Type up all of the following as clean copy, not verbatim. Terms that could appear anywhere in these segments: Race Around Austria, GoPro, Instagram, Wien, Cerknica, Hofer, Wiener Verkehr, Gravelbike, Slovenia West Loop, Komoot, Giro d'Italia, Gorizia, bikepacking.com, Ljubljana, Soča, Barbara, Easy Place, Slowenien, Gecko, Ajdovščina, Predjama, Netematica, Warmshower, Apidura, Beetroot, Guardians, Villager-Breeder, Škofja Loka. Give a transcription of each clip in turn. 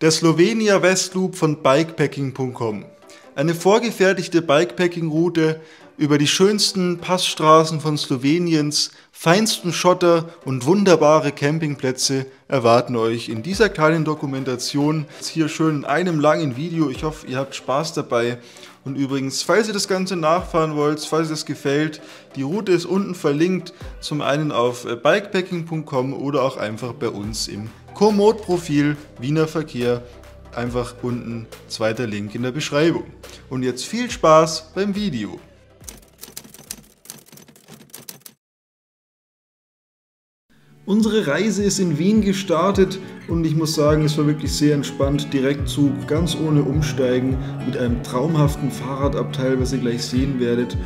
Der Slovenia West Loop von bikepacking.com. Eine vorgefertigte Bikepacking-Route über die schönsten Passstraßen von Sloweniens, feinsten Schotter und wunderbare Campingplätze erwarten euch in dieser kleinen Dokumentation. Jetzt hier schön in einem langen Video. Ich hoffe, ihr habt Spaß dabei. Und übrigens, falls ihr das Ganze nachfahren wollt, falls ihr das gefällt, die Route ist unten verlinkt, zum einen auf bikepacking.com oder auch einfach bei uns im Komoot-Profil Wiener Verkehr. Einfach unten, zweiter Link in der Beschreibung. Und jetzt viel Spaß beim Video. Unsere Reise ist in Wien gestartet und ich muss sagen, es war wirklich sehr entspannt. Direktzug, ganz ohne Umsteigen, mit einem traumhaften Fahrradabteil, was ihr gleich sehen werdet.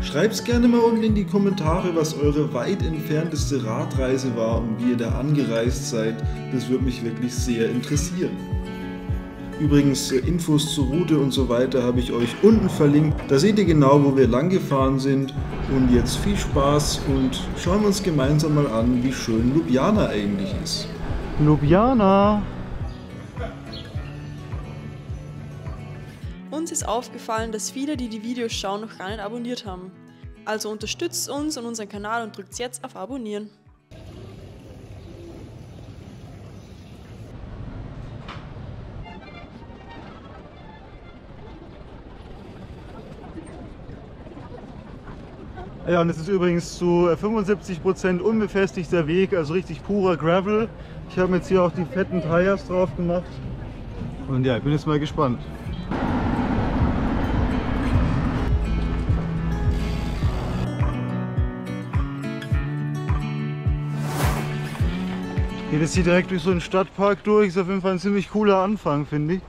Schreibt's gerne mal unten in die Kommentare, was eure weit entfernteste Radreise war und wie ihr da angereist seid. Das würde mich wirklich sehr interessieren. Übrigens, Infos zur Route und so weiter habe ich euch unten verlinkt. Da seht ihr genau, wo wir lang gefahren sind. Und jetzt viel Spaß und schauen wir uns gemeinsam mal an, wie schön Ljubljana eigentlich ist. Ljubljana! Uns ist aufgefallen, dass viele, die die Videos schauen, noch gar nicht abonniert haben. Also unterstützt uns und unseren Kanal und drückt jetzt auf Abonnieren. Ja, und es ist übrigens zu 75% unbefestigter Weg, also richtig purer Gravel. Ich habe jetzt hier auch die fetten Tires drauf gemacht. Und ja, ich bin jetzt mal gespannt. Geht jetzt hier direkt durch so einen Stadtpark durch. Ist auf jeden Fall ein ziemlich cooler Anfang, finde ich.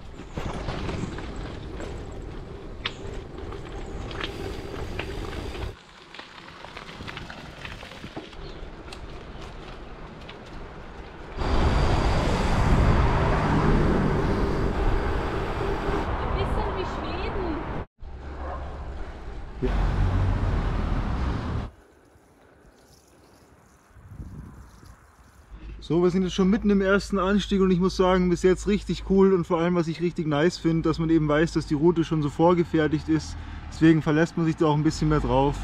So, wir sind jetzt schon mitten im ersten Anstieg und ich muss sagen, bis jetzt richtig cool und vor allem, was ich richtig nice finde, dass man eben weiß, dass die Route schon so vorgefertigt ist. Deswegen verlässt man sich da auch ein bisschen mehr drauf.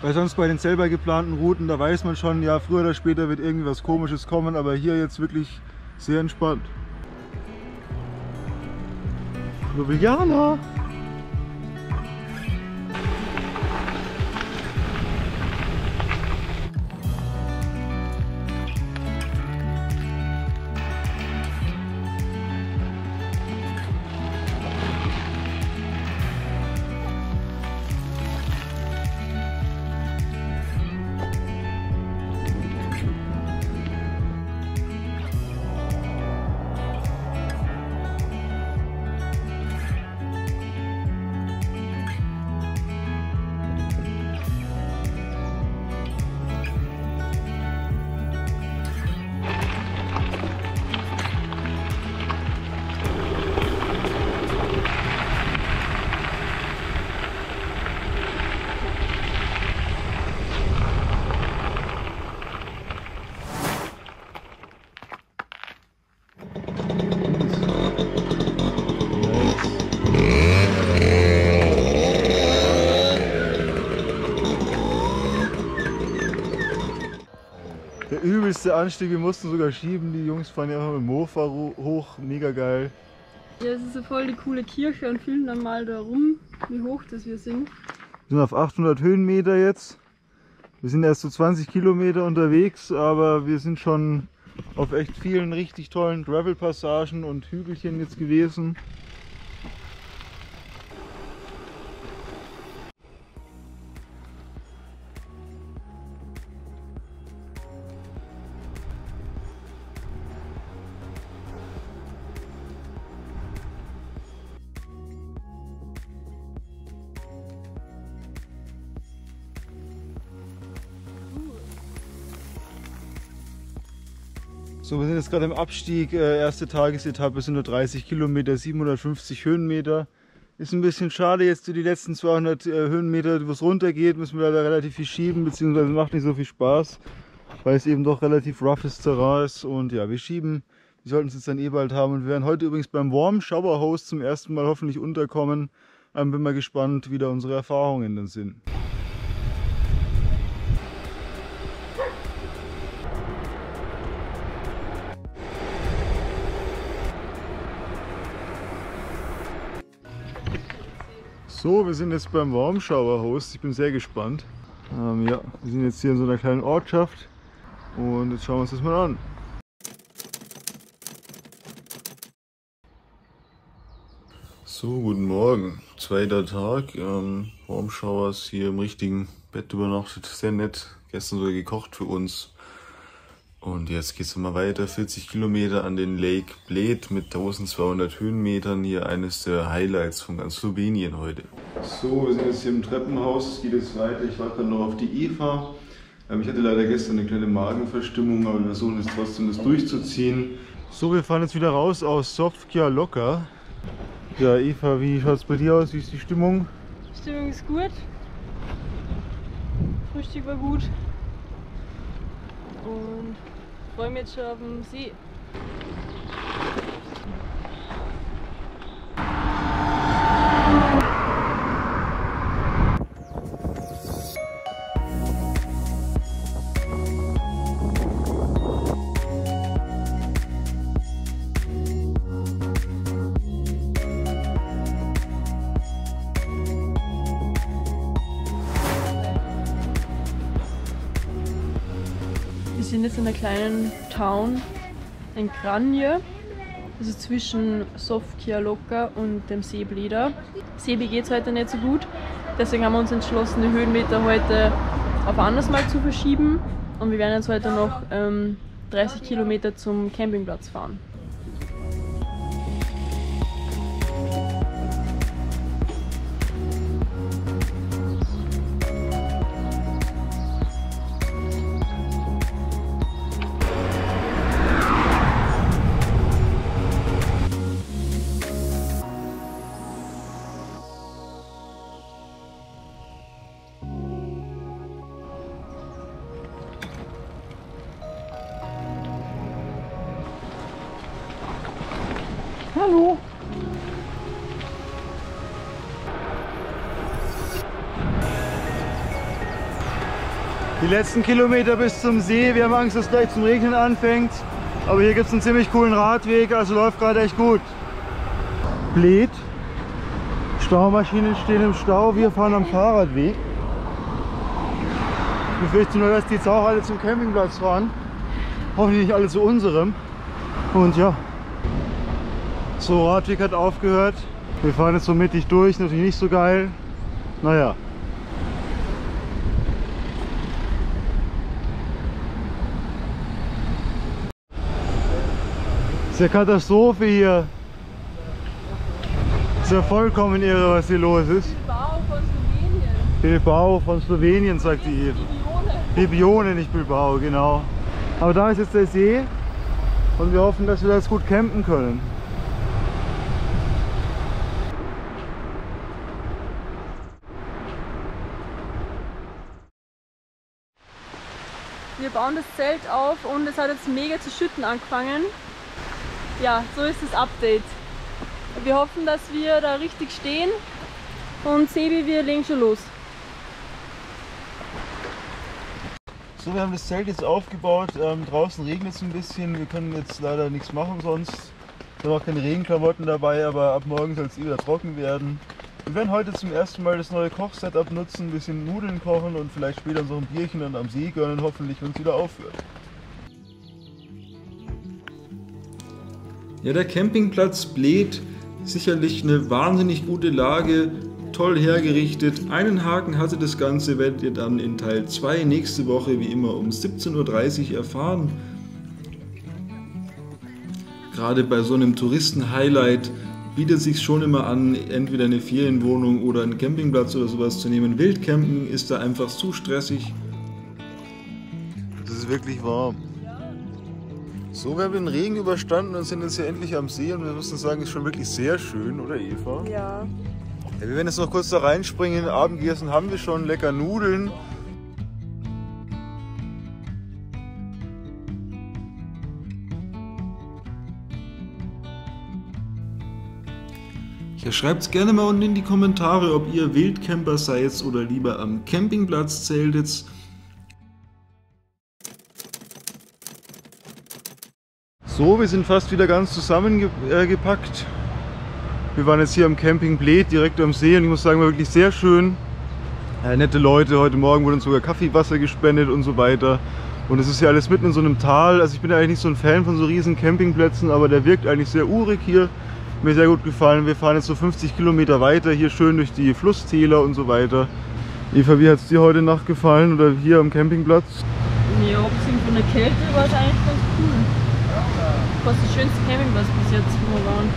Weil sonst bei den selber geplanten Routen, da weiß man schon, ja, früher oder später wird irgendwie was Komisches kommen, aber hier jetzt wirklich sehr entspannt. Ljubljana! Übelste Anstieg, wir mussten sogar schieben, die Jungs fahren ja auch mit dem Mofa hoch, mega geil. Ja, es ist ja voll die coole Kirche und fühlen dann mal da rum, wie hoch das wir sind. Wir sind auf 800 Höhenmeter jetzt, wir sind erst so 20 Kilometer unterwegs, aber wir sind schon auf echt vielen richtig tollen Gravel-Passagen und Hügelchen jetzt gewesen. So, wir sind jetzt gerade im Abstieg, erste Tagesetappe sind nur 30 Kilometer, 750 Höhenmeter. Ist ein bisschen schade, jetzt die letzten 200 Höhenmeter, wo es runter geht, müssen wir leider relativ viel schieben, beziehungsweise macht nicht so viel Spaß, weil es eben doch relativ roughes Terrain ist. Und ja, wir schieben, wir Die sollten es jetzt dann eh bald haben. Und wir werden heute übrigens beim Warmshower Host zum ersten Mal hoffentlich unterkommen. Bin mal gespannt, wie da unsere Erfahrungen dann sind. So, wir sind jetzt beim Warmshower Host. Ich bin sehr gespannt. Ja, wir sind jetzt hier in so einer kleinen Ortschaft und jetzt schauen wir uns das mal an. So, guten Morgen. Zweiter Tag. Warmshowers hier im richtigen Bett übernachtet. Sehr nett. Gestern sogar gekocht für uns. Und jetzt geht es mal weiter. 40 Kilometer an den Lake Bled mit 1200 Höhenmetern. Hier eines der Highlights von ganz Slowenien heute. So, wir sind jetzt hier im Treppenhaus. Es geht jetzt weiter. Ich warte dann noch auf die Eva. Ich hatte leider gestern eine kleine Magenverstimmung, aber wir versuchen jetzt trotzdem das durchzuziehen. So, wir fahren jetzt wieder raus aus Škofja Loka. Ja, Eva, wie schaut es bei dir aus? Wie ist die Stimmung? Die Stimmung ist gut. Frühstück war gut. Und ich freue mich jetzt schon auf den See. Wir sind jetzt in einer kleinen Town in Kranje, also zwischen Škofja Loka und dem See Bleda. Sebi geht es heute nicht so gut, deswegen haben wir uns entschlossen, die Höhenmeter heute auf anders mal zu verschieben. Und wir werden jetzt heute noch 30 Kilometer zum Campingplatz fahren. Hallo! Die letzten Kilometer bis zum See. Wir haben Angst, dass es gleich zum Regnen anfängt. Aber hier gibt es einen ziemlich coolen Radweg, also läuft gerade echt gut. Bled. Staumaschinen stehen im Stau. Wir fahren am Fahrradweg. Ich befürchte nur, dass die jetzt auch alle zum Campingplatz fahren. Hoffentlich nicht alle zu unserem. Und ja. So, Radweg hat aufgehört. Wir fahren jetzt so mittig durch, natürlich nicht so geil. Naja. Ist ja Katastrophe hier. Ist ja vollkommen irre, was hier los ist. Bilbao von Slowenien. Bilbao von Slowenien, sagt die hier. Bibione, nicht Bilbao, genau. Aber da ist jetzt der See und wir hoffen, dass wir das gut campen können. Wir bauen das Zelt auf und es hat jetzt mega zu schütten angefangen. Ja, so ist das Update. Wir hoffen, dass wir da richtig stehen und Sebi, wir legen schon los. So, wir haben das Zelt jetzt aufgebaut. Draußen regnet es ein bisschen. Wir können jetzt leider nichts machen sonst. Wir haben auch keine Regenklamotten dabei, aber ab morgen soll es wieder trocken werden. Wir werden heute zum ersten Mal das neue Kochsetup nutzen, ein bisschen Nudeln kochen und vielleicht später so ein Bierchen dann am See gönnen, hoffentlich, wenn es wieder aufhört. Ja, der Campingplatz Bled, sicherlich eine wahnsinnig gute Lage, toll hergerichtet. Einen Haken hatte das Ganze, werdet ihr dann in Teil 2 nächste Woche wie immer um 17:30 Uhr erfahren. Gerade bei so einem Touristen-Highlight bietet sich schon immer an, entweder eine Ferienwohnung oder einen Campingplatz oder sowas zu nehmen. Wildcampen ist da einfach zu stressig. Es ist wirklich warm. So, wir haben den Regen überstanden und sind jetzt hier endlich am See und wir müssen sagen, es ist schon wirklich sehr schön, oder Eva? Ja. Wir werden jetzt noch kurz da reinspringen. Abend gegessen haben wir schon, lecker Nudeln. Ja, schreibt's gerne mal unten in die Kommentare, ob ihr Wildcamper seid oder lieber am Campingplatz zeltet. So, wir sind fast wieder ganz zusammengepackt. Wir waren jetzt hier am Camping Bled, direkt am See, und ich muss sagen, war wirklich sehr schön. Nette Leute, heute Morgen wurde uns sogar Kaffeewasser gespendet und so weiter. Und es ist hier alles mitten in so einem Tal. Also ich bin ja eigentlich nicht so ein Fan von so riesen Campingplätzen, aber der wirkt eigentlich sehr urig hier. Mir sehr gut gefallen. Wir fahren jetzt so 50 Kilometer weiter, hier schön durch die Flusstäler und so weiter. Eva, wie hat es dir heute Nacht gefallen oder hier am Campingplatz? Ja, abgesehen von der Kälte war es eigentlich ganz cool. Fast das schönste Campingplatz bis jetzt, wo wir waren.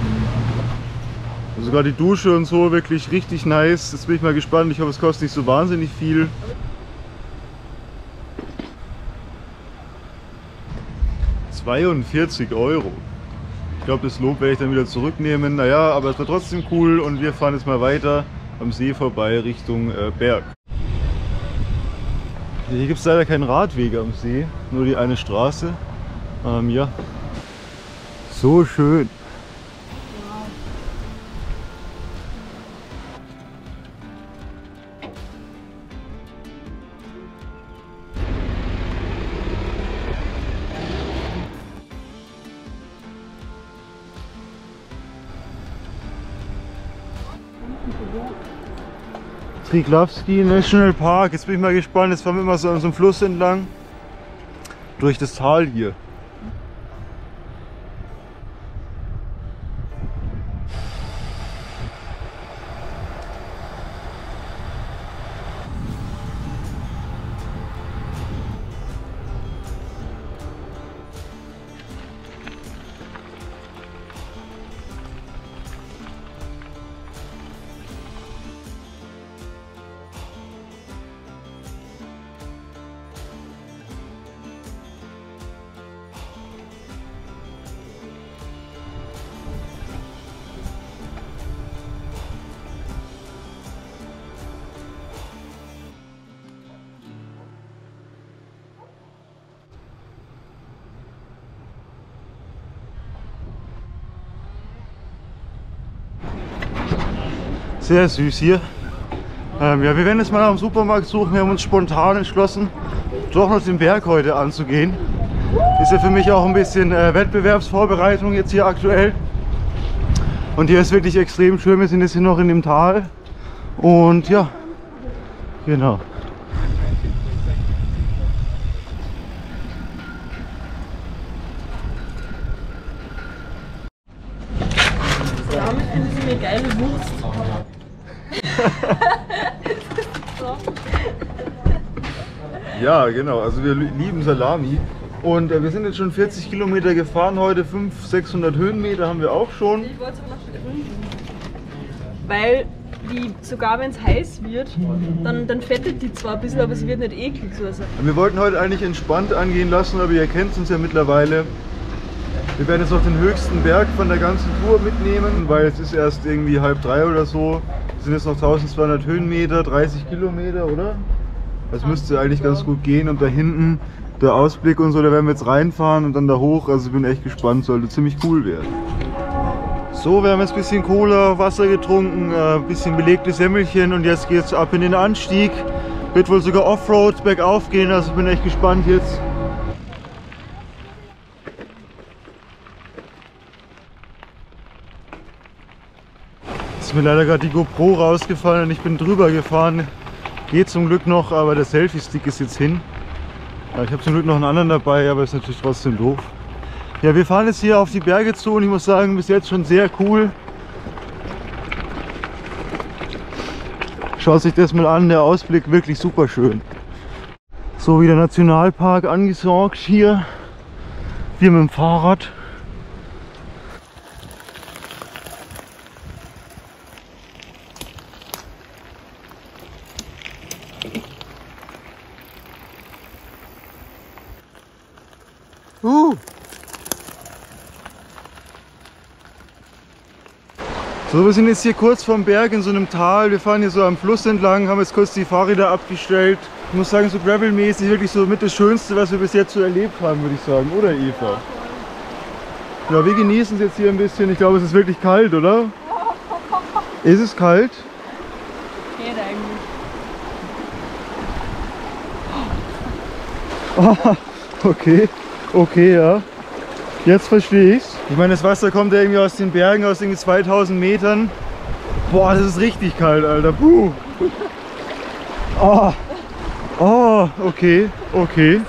Also sogar die Dusche und so, wirklich richtig nice. Jetzt bin ich mal gespannt. Ich hoffe, es kostet nicht so wahnsinnig viel. €42. Ich glaube, das Lob werde ich dann wieder zurücknehmen. Naja, aber es war trotzdem cool und wir fahren jetzt mal weiter am See vorbei Richtung Berg. Hier gibt es leider keinen Radweg am See, nur die eine Straße. Ja. So schön. Triglav National Park, jetzt bin ich mal gespannt, jetzt fahren wir immer so an so einem Fluss entlang, durch das Tal hier. Sehr süß hier. Ja, wir werden jetzt mal nach dem Supermarkt suchen. Wir haben uns spontan entschlossen, doch noch den Berg heute anzugehen. Ist ja für mich auch ein bisschen Wettbewerbsvorbereitung jetzt hier aktuell. Und hier ist wirklich extrem schön. Wir sind jetzt hier noch in dem Tal. Und ja, genau. Damit finden Sie eine geile Wurst. Ja, genau, also wir lieben Salami und wir sind jetzt schon 40 Kilometer gefahren heute, 500-600 Höhenmeter haben wir auch schon. Ich wollte es auch noch begründen, weil die, sogar wenn es heiß wird, dann fettet die zwar ein bisschen, aber es wird nicht eklig. Also. Wir wollten heute eigentlich entspannt angehen lassen, aber ihr kennt uns ja mittlerweile. Wir werden jetzt noch den höchsten Berg von der ganzen Tour mitnehmen, weil es ist erst irgendwie 2:30 oder so. Es sind jetzt noch 1200 Höhenmeter, 30 Kilometer, oder? Das müsste eigentlich ganz gut gehen und da hinten der Ausblick und so, da werden wir jetzt reinfahren und dann da hoch. Also ich bin echt gespannt, sollte ziemlich cool werden. So, wir haben jetzt ein bisschen Cola, Wasser getrunken, ein bisschen belegtes Semmelchen und jetzt geht es ab in den Anstieg. Wird wohl sogar Offroad bergauf gehen, also ich bin echt gespannt jetzt. Jetzt ist mir leider gerade die GoPro rausgefallen und ich bin drüber gefahren. Geht zum Glück noch, aber der Selfie-Stick ist jetzt hin. Ich habe zum Glück noch einen anderen dabei, aber ist natürlich trotzdem doof. Ja, wir fahren jetzt hier auf die Berge zu und ich muss sagen, bis jetzt schon sehr cool. Schaut sich das mal an, der Ausblick wirklich super schön. So, wieder Nationalpark angesaugt hier. Wir mit dem Fahrrad. So, wir sind jetzt hier kurz vom Berg in so einem Tal. Wir fahren hier so am Fluss entlang, haben jetzt kurz die Fahrräder abgestellt. Ich muss sagen, so gravelmäßig wirklich so mit das Schönste, was wir bis jetzt so erlebt haben, würde ich sagen, oder Eva? Ja, wir genießen es jetzt hier ein bisschen. Ich glaube, es ist wirklich kalt, oder? Ist es kalt? Geht eigentlich. Oh, okay, okay, ja. Jetzt verstehe ich's. Ich meine, das Wasser kommt ja irgendwie aus den Bergen, aus irgendwie 2000 Metern. Boah, das ist richtig kalt, Alter. Puh. Oh. Oh, okay, okay.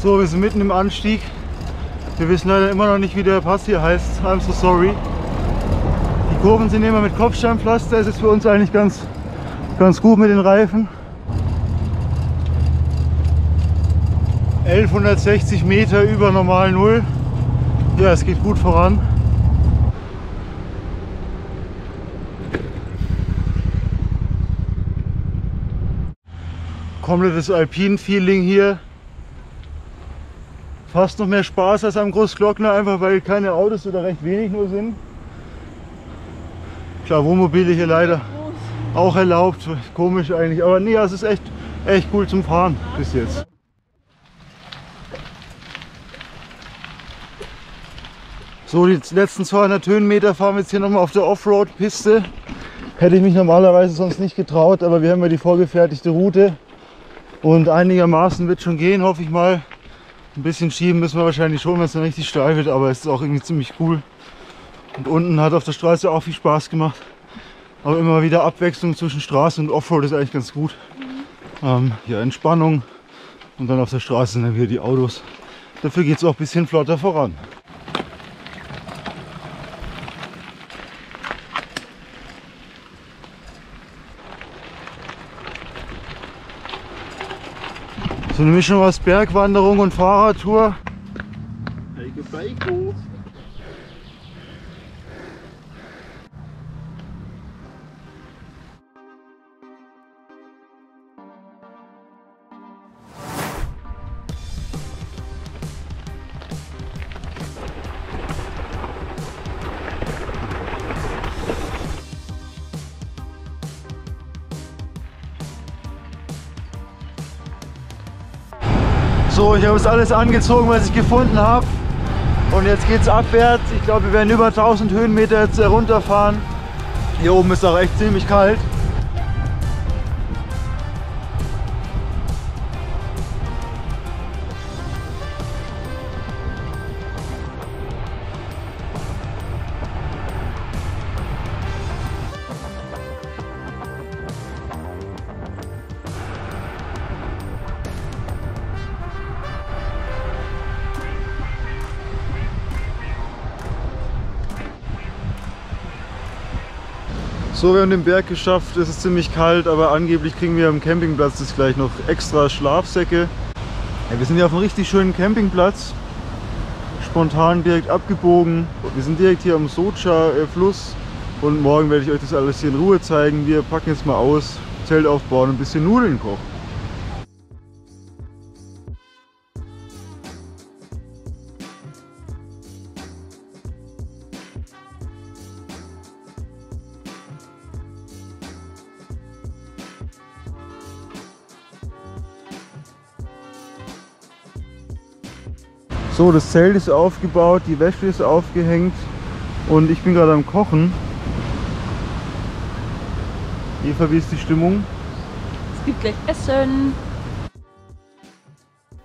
So, wir sind mitten im Anstieg. Wir wissen leider immer noch nicht, wie der Pass hier heißt. I'm so sorry. Die Kurven sind immer mit Kopfsteinpflaster. Es ist für uns eigentlich ganz gut mit den Reifen. 1160 Meter über normal Null. Ja, es geht gut voran. Komplettes Alpin-Feeling hier. Fast noch mehr Spaß als am Großglockner, einfach weil keine Autos oder recht wenig nur sind. Klar, Wohnmobile hier leider auch erlaubt, komisch eigentlich, aber nee, es ist echt cool zum Fahren bis jetzt. So, die letzten 200 Höhenmeter fahren wir jetzt hier nochmal auf der Offroad-Piste. Hätte ich mich normalerweise sonst nicht getraut, aber wir haben ja die vorgefertigte Route und einigermaßen wird schon gehen, hoffe ich mal. Ein bisschen schieben müssen wir wahrscheinlich schon, wenn es dann richtig steil wird, aber es ist auch irgendwie ziemlich cool. Und unten hat auf der Straße auch viel Spaß gemacht. Aber immer wieder Abwechslung zwischen Straße und Offroad ist eigentlich ganz gut. Ja, Entspannung und dann auf der Straße sind dann wieder die Autos. Dafür geht es auch ein bisschen flotter voran. So eine Mischung aus Bergwanderung und Fahrradtour. So, ich habe es alles angezogen, was ich gefunden habe und jetzt geht es abwärts. Ich glaube, wir werden über 1000 Höhenmeter jetzt runterfahren. Hier oben ist auch echt ziemlich kalt. So, wir haben den Berg geschafft, es ist ziemlich kalt, aber angeblich kriegen wir am Campingplatz jetzt gleich noch extra Schlafsäcke. Ja, wir sind ja auf einem richtig schönen Campingplatz, spontan direkt abgebogen. Wir sind direkt hier am Soča Fluss und morgen werde ich euch das alles hier in Ruhe zeigen. Wir packen jetzt mal aus, Zelt aufbauen und ein bisschen Nudeln kochen. So, das Zelt ist aufgebaut, die Wäsche ist aufgehängt und ich bin gerade am Kochen. Eva, wie ist die Stimmung? Es gibt gleich Essen.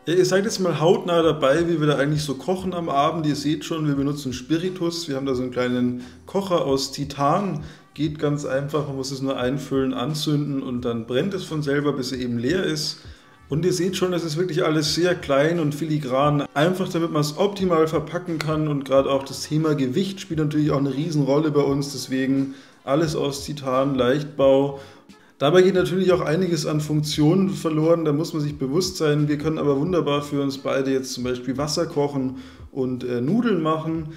Ja, ihr seid jetzt mal hautnah dabei, wie wir da eigentlich so kochen am Abend. Ihr seht schon, wir benutzen Spiritus. Wir haben da so einen kleinen Kocher aus Titan. Geht ganz einfach, man muss es nur einfüllen, anzünden und dann brennt es von selber, bis er eben leer ist. Und ihr seht schon, das ist wirklich alles sehr klein und filigran, einfach damit man es optimal verpacken kann und gerade auch das Thema Gewicht spielt natürlich auch eine Riesenrolle bei uns, deswegen alles aus Titan, Leichtbau. Dabei geht natürlich auch einiges an Funktionen verloren, da muss man sich bewusst sein. Wir können aber wunderbar für uns beide jetzt zum Beispiel Wasser kochen und Nudeln machen,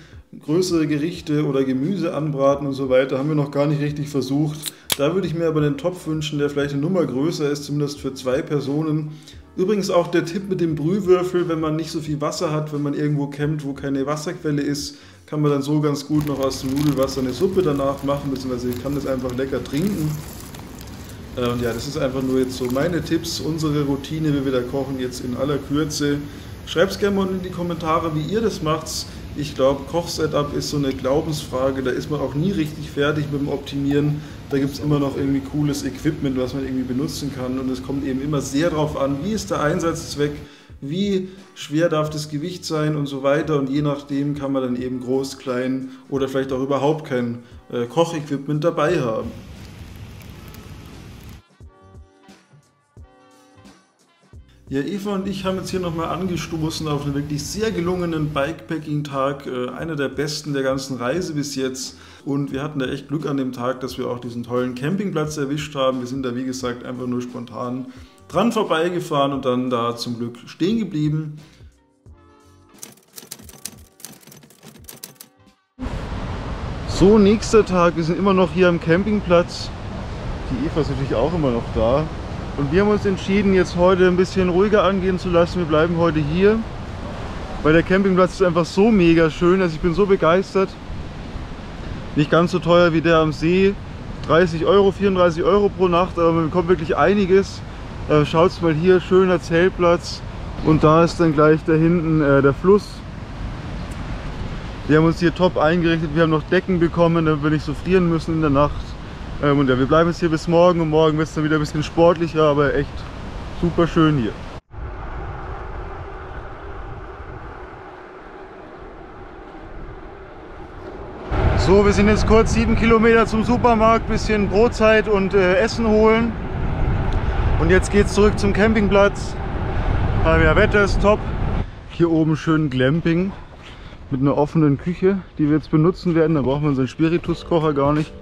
größere Gerichte oder Gemüse anbraten und so weiter, haben wir noch gar nicht richtig versucht. Da würde ich mir aber den Topf wünschen, der vielleicht eine Nummer größer ist, zumindest für 2 Personen. Übrigens auch der Tipp mit dem Brühwürfel, wenn man nicht so viel Wasser hat, wenn man irgendwo campt, wo keine Wasserquelle ist, kann man dann so ganz gut noch aus dem Nudelwasser eine Suppe danach machen, beziehungsweise kann das einfach lecker trinken. Ja, das ist einfach nur jetzt so meine Tipps, unsere Routine, wie wir da kochen, jetzt in aller Kürze. Schreibt es gerne mal in die Kommentare, wie ihr das macht. Ich glaube, Koch-Setup ist so eine Glaubensfrage, da ist man auch nie richtig fertig mit dem Optimieren. Da gibt es immer noch irgendwie cooles Equipment, was man irgendwie benutzen kann, und es kommt eben immer sehr darauf an, wie ist der Einsatzzweck, wie schwer darf das Gewicht sein und so weiter, und je nachdem kann man dann eben groß, klein oder vielleicht auch überhaupt kein Kochequipment dabei haben. Ja, Eva und ich haben jetzt hier nochmal angestoßen auf einen wirklich sehr gelungenen Bikepacking-Tag, einer der besten der ganzen Reise bis jetzt, und wir hatten da echt Glück an dem Tag, dass wir auch diesen tollen Campingplatz erwischt haben. Wir sind da, wie gesagt, einfach nur spontan dran vorbeigefahren und dann da zum Glück stehen geblieben. So, nächster Tag, wir sind immer noch hier am Campingplatz, die Eva ist natürlich auch immer noch da. Und wir haben uns entschieden, jetzt heute ein bisschen ruhiger angehen zu lassen. Wir bleiben heute hier, weil der Campingplatz ist einfach so mega schön. Also ich bin so begeistert. Nicht ganz so teuer wie der am See. 30 Euro, 34 Euro pro Nacht, aber man bekommt wirklich einiges. Schaut's mal hier, schöner Zeltplatz. Und da ist dann gleich da hinten der Fluss. Wir haben uns hier top eingerichtet. Wir haben noch Decken bekommen, damit wir nicht so frieren müssen in der Nacht. Und ja, wir bleiben jetzt hier bis morgen, und morgen wird es dann wieder ein bisschen sportlicher, aber echt super schön hier. So, wir sind jetzt kurz 7 Kilometer zum Supermarkt, bisschen Brotzeit und Essen holen. Und jetzt geht's zurück zum Campingplatz. Ja, Wetter ist top. Hier oben schön Glamping mit einer offenen Küche, die wir jetzt benutzen werden. Da braucht man so einen Spirituskocher gar nicht.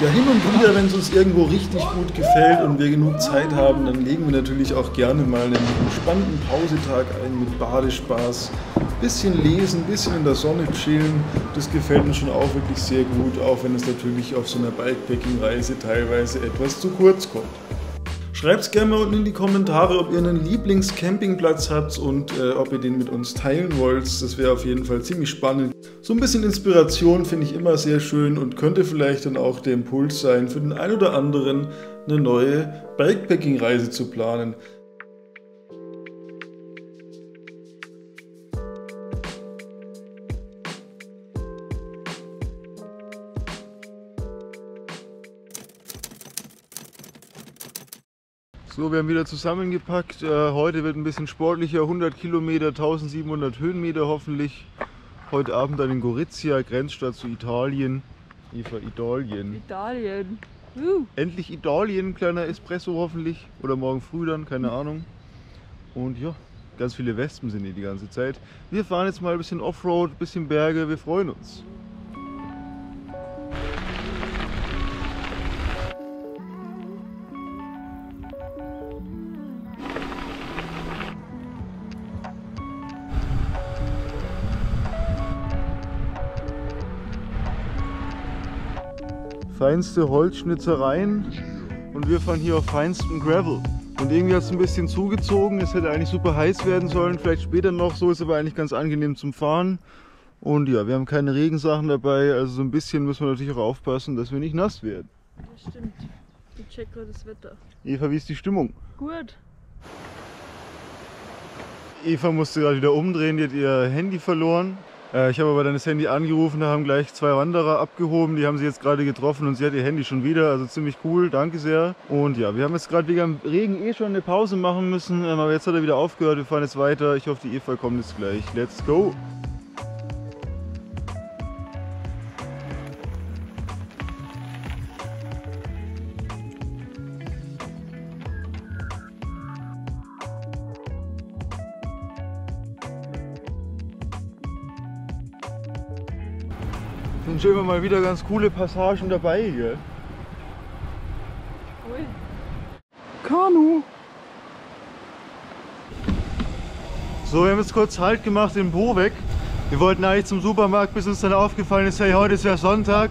Ja, hin und wieder, wenn es uns irgendwo richtig gut gefällt und wir genug Zeit haben, dann legen wir natürlich auch gerne mal einen entspannten Pausetag ein mit Badespaß. Bisschen lesen, bisschen in der Sonne chillen, das gefällt uns schon auch wirklich sehr gut, auch wenn es natürlich auf so einer Bikepacking-Reise teilweise etwas zu kurz kommt. Schreibt es gerne mal unten in die Kommentare, ob ihr einen Lieblingscampingplatz habt und ob ihr den mit uns teilen wollt. Das wäre auf jeden Fall ziemlich spannend. So ein bisschen Inspiration finde ich immer sehr schön und könnte vielleicht dann auch der Impuls sein, für den einen oder anderen eine neue Bikepacking-Reise zu planen. So, wir haben wieder zusammengepackt. Heute wird ein bisschen sportlicher, 100 Kilometer, 1700 Höhenmeter hoffentlich. Heute Abend dann in Gorizia, Grenzstadt zu Italien. Eva, Italien. Italien. Endlich Italien, kleiner Espresso hoffentlich. Oder morgen früh dann, keine Ahnung. Und ja, ganz viele Wespen sind hier die ganze Zeit. Wir fahren jetzt mal ein bisschen Offroad, ein bisschen Berge, wir freuen uns. Feinste Holzschnitzereien, und wir fahren hier auf feinstem Gravel. Und irgendwie hat es ein bisschen zugezogen, es hätte eigentlich super heiß werden sollen, vielleicht später noch, so ist aber eigentlich ganz angenehm zum Fahren. Und ja, wir haben keine Regensachen dabei, also so ein bisschen müssen wir natürlich auch aufpassen, dass wir nicht nass werden. Das stimmt, ich check gerade das Wetter. Eva, wie ist die Stimmung? Gut. Eva musste gerade wieder umdrehen, die hat ihr Handy verloren. Ich habe aber dann das Handy angerufen, da haben gleich 2 Wanderer abgehoben, die haben sie jetzt gerade getroffen und sie hat ihr Handy schon wieder, also ziemlich cool, danke sehr. Und ja, wir haben jetzt gerade wegen dem Regen schon eine Pause machen müssen, aber jetzt hat er wieder aufgehört, wir fahren jetzt weiter. Ich hoffe, die Eva kommt jetzt gleich. Let's go! Sind schon immer mal wieder ganz coole Passagen dabei hier. Cool. Kanu. So, wir haben jetzt kurz Halt gemacht in Bovec. Wir wollten eigentlich zum Supermarkt, bis uns dann aufgefallen ist, hey, heute ist ja Sonntag.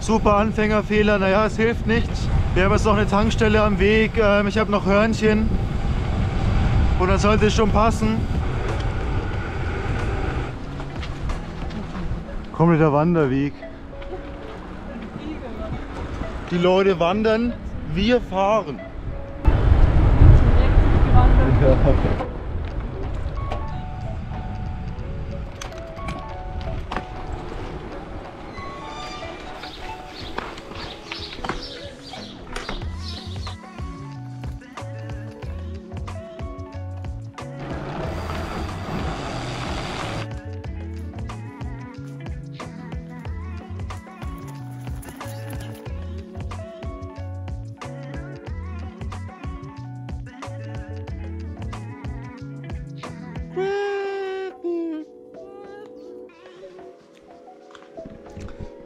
Super Anfängerfehler, naja, es hilft nichts. Wir haben jetzt noch eine Tankstelle am Weg, ich habe noch Hörnchen. Und das sollte schon passen. Kompletter Wanderweg. Die Leute wandern, wir fahren. Ja.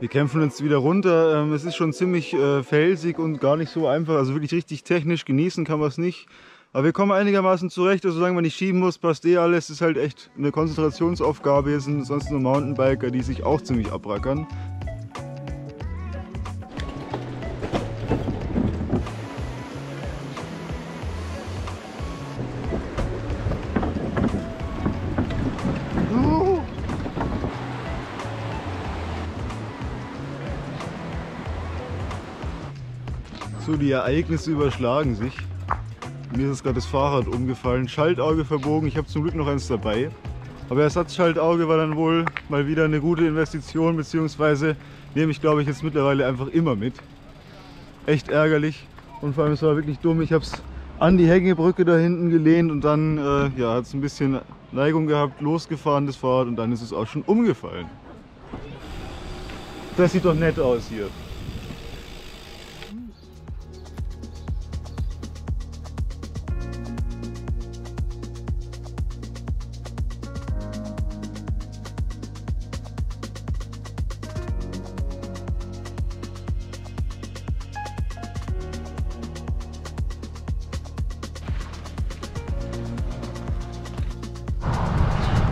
Wir kämpfen uns wieder runter, es ist schon ziemlich felsig und gar nicht so einfach, also wirklich richtig technisch genießen kann man es nicht. Aber wir kommen einigermaßen zurecht, also solange man nicht schieben muss, passt eh alles. Das ist halt echt eine Konzentrationsaufgabe, hier sind sonst nur Mountainbiker, die sich auch ziemlich abrackern. Die Ereignisse überschlagen sich. Mir ist gerade das Fahrrad umgefallen, Schaltauge verbogen, ich habe zum Glück noch eins dabei. Aber Ersatzschaltauge war dann wohl mal wieder eine gute Investition, beziehungsweise nehme ich, glaube ich, jetzt mittlerweile einfach immer mit. Echt ärgerlich und vor allem, es war wirklich dumm, ich habe es an die Hängebrücke da hinten gelehnt und dann ja, hat es ein bisschen Neigung gehabt, losgefahren das Fahrrad und dann ist es auch schon umgefallen. Das sieht doch nett aus hier.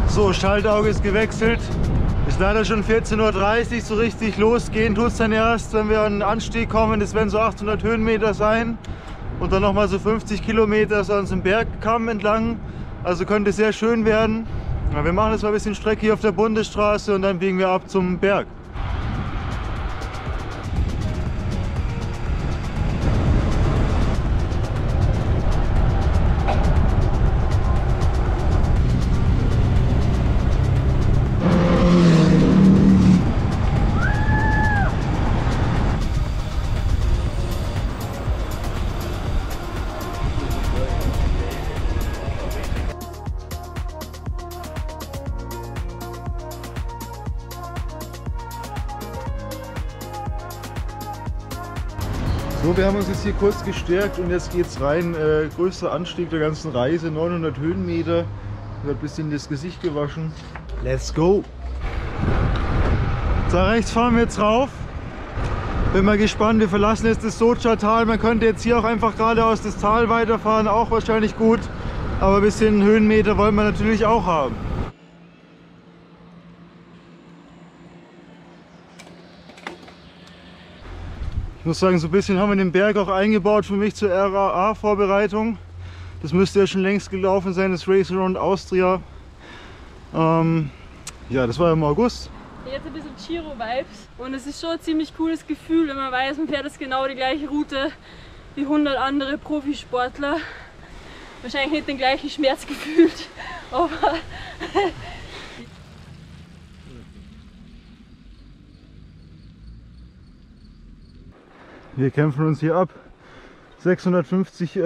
So, Schaltauge ist gewechselt, ist leider schon 14:30 Uhr, so richtig losgehen tut es dann erst, wenn wir an den Anstieg kommen, das werden so 800 Höhenmeter sein und dann nochmal so 50 Kilometer so an so einem Bergkamm entlang, also könnte sehr schön werden. Ja, wir machen jetzt mal ein bisschen Strecke hier auf der Bundesstraße und dann biegen wir ab zum Berg. So, wir haben uns jetzt hier kurz gestärkt und jetzt geht's rein. Größter Anstieg der ganzen Reise, 900 Höhenmeter. Wird ein bisschen das Gesicht gewaschen. Let's go! Da rechts fahren wir jetzt rauf. Bin mal gespannt, wir verlassen jetzt das Soča-Tal. Man könnte jetzt hier auch einfach geradeaus das Tal weiterfahren, auch wahrscheinlich gut. Aber ein bisschen Höhenmeter wollen wir natürlich auch haben. Ich muss sagen, so ein bisschen haben wir den Berg auch eingebaut für mich zur RAA-Vorbereitung. Das müsste ja schon längst gelaufen sein, das Race Around Austria. Ja, das war ja im August. Jetzt ein bisschen Giro-Vibes und es ist schon ein ziemlich cooles Gefühl, wenn man weiß, man fährt jetzt genau die gleiche Route wie 100 andere Profisportler. Wahrscheinlich nicht den gleichen Schmerz gefühlt, aber... Wir kämpfen uns hier ab, 650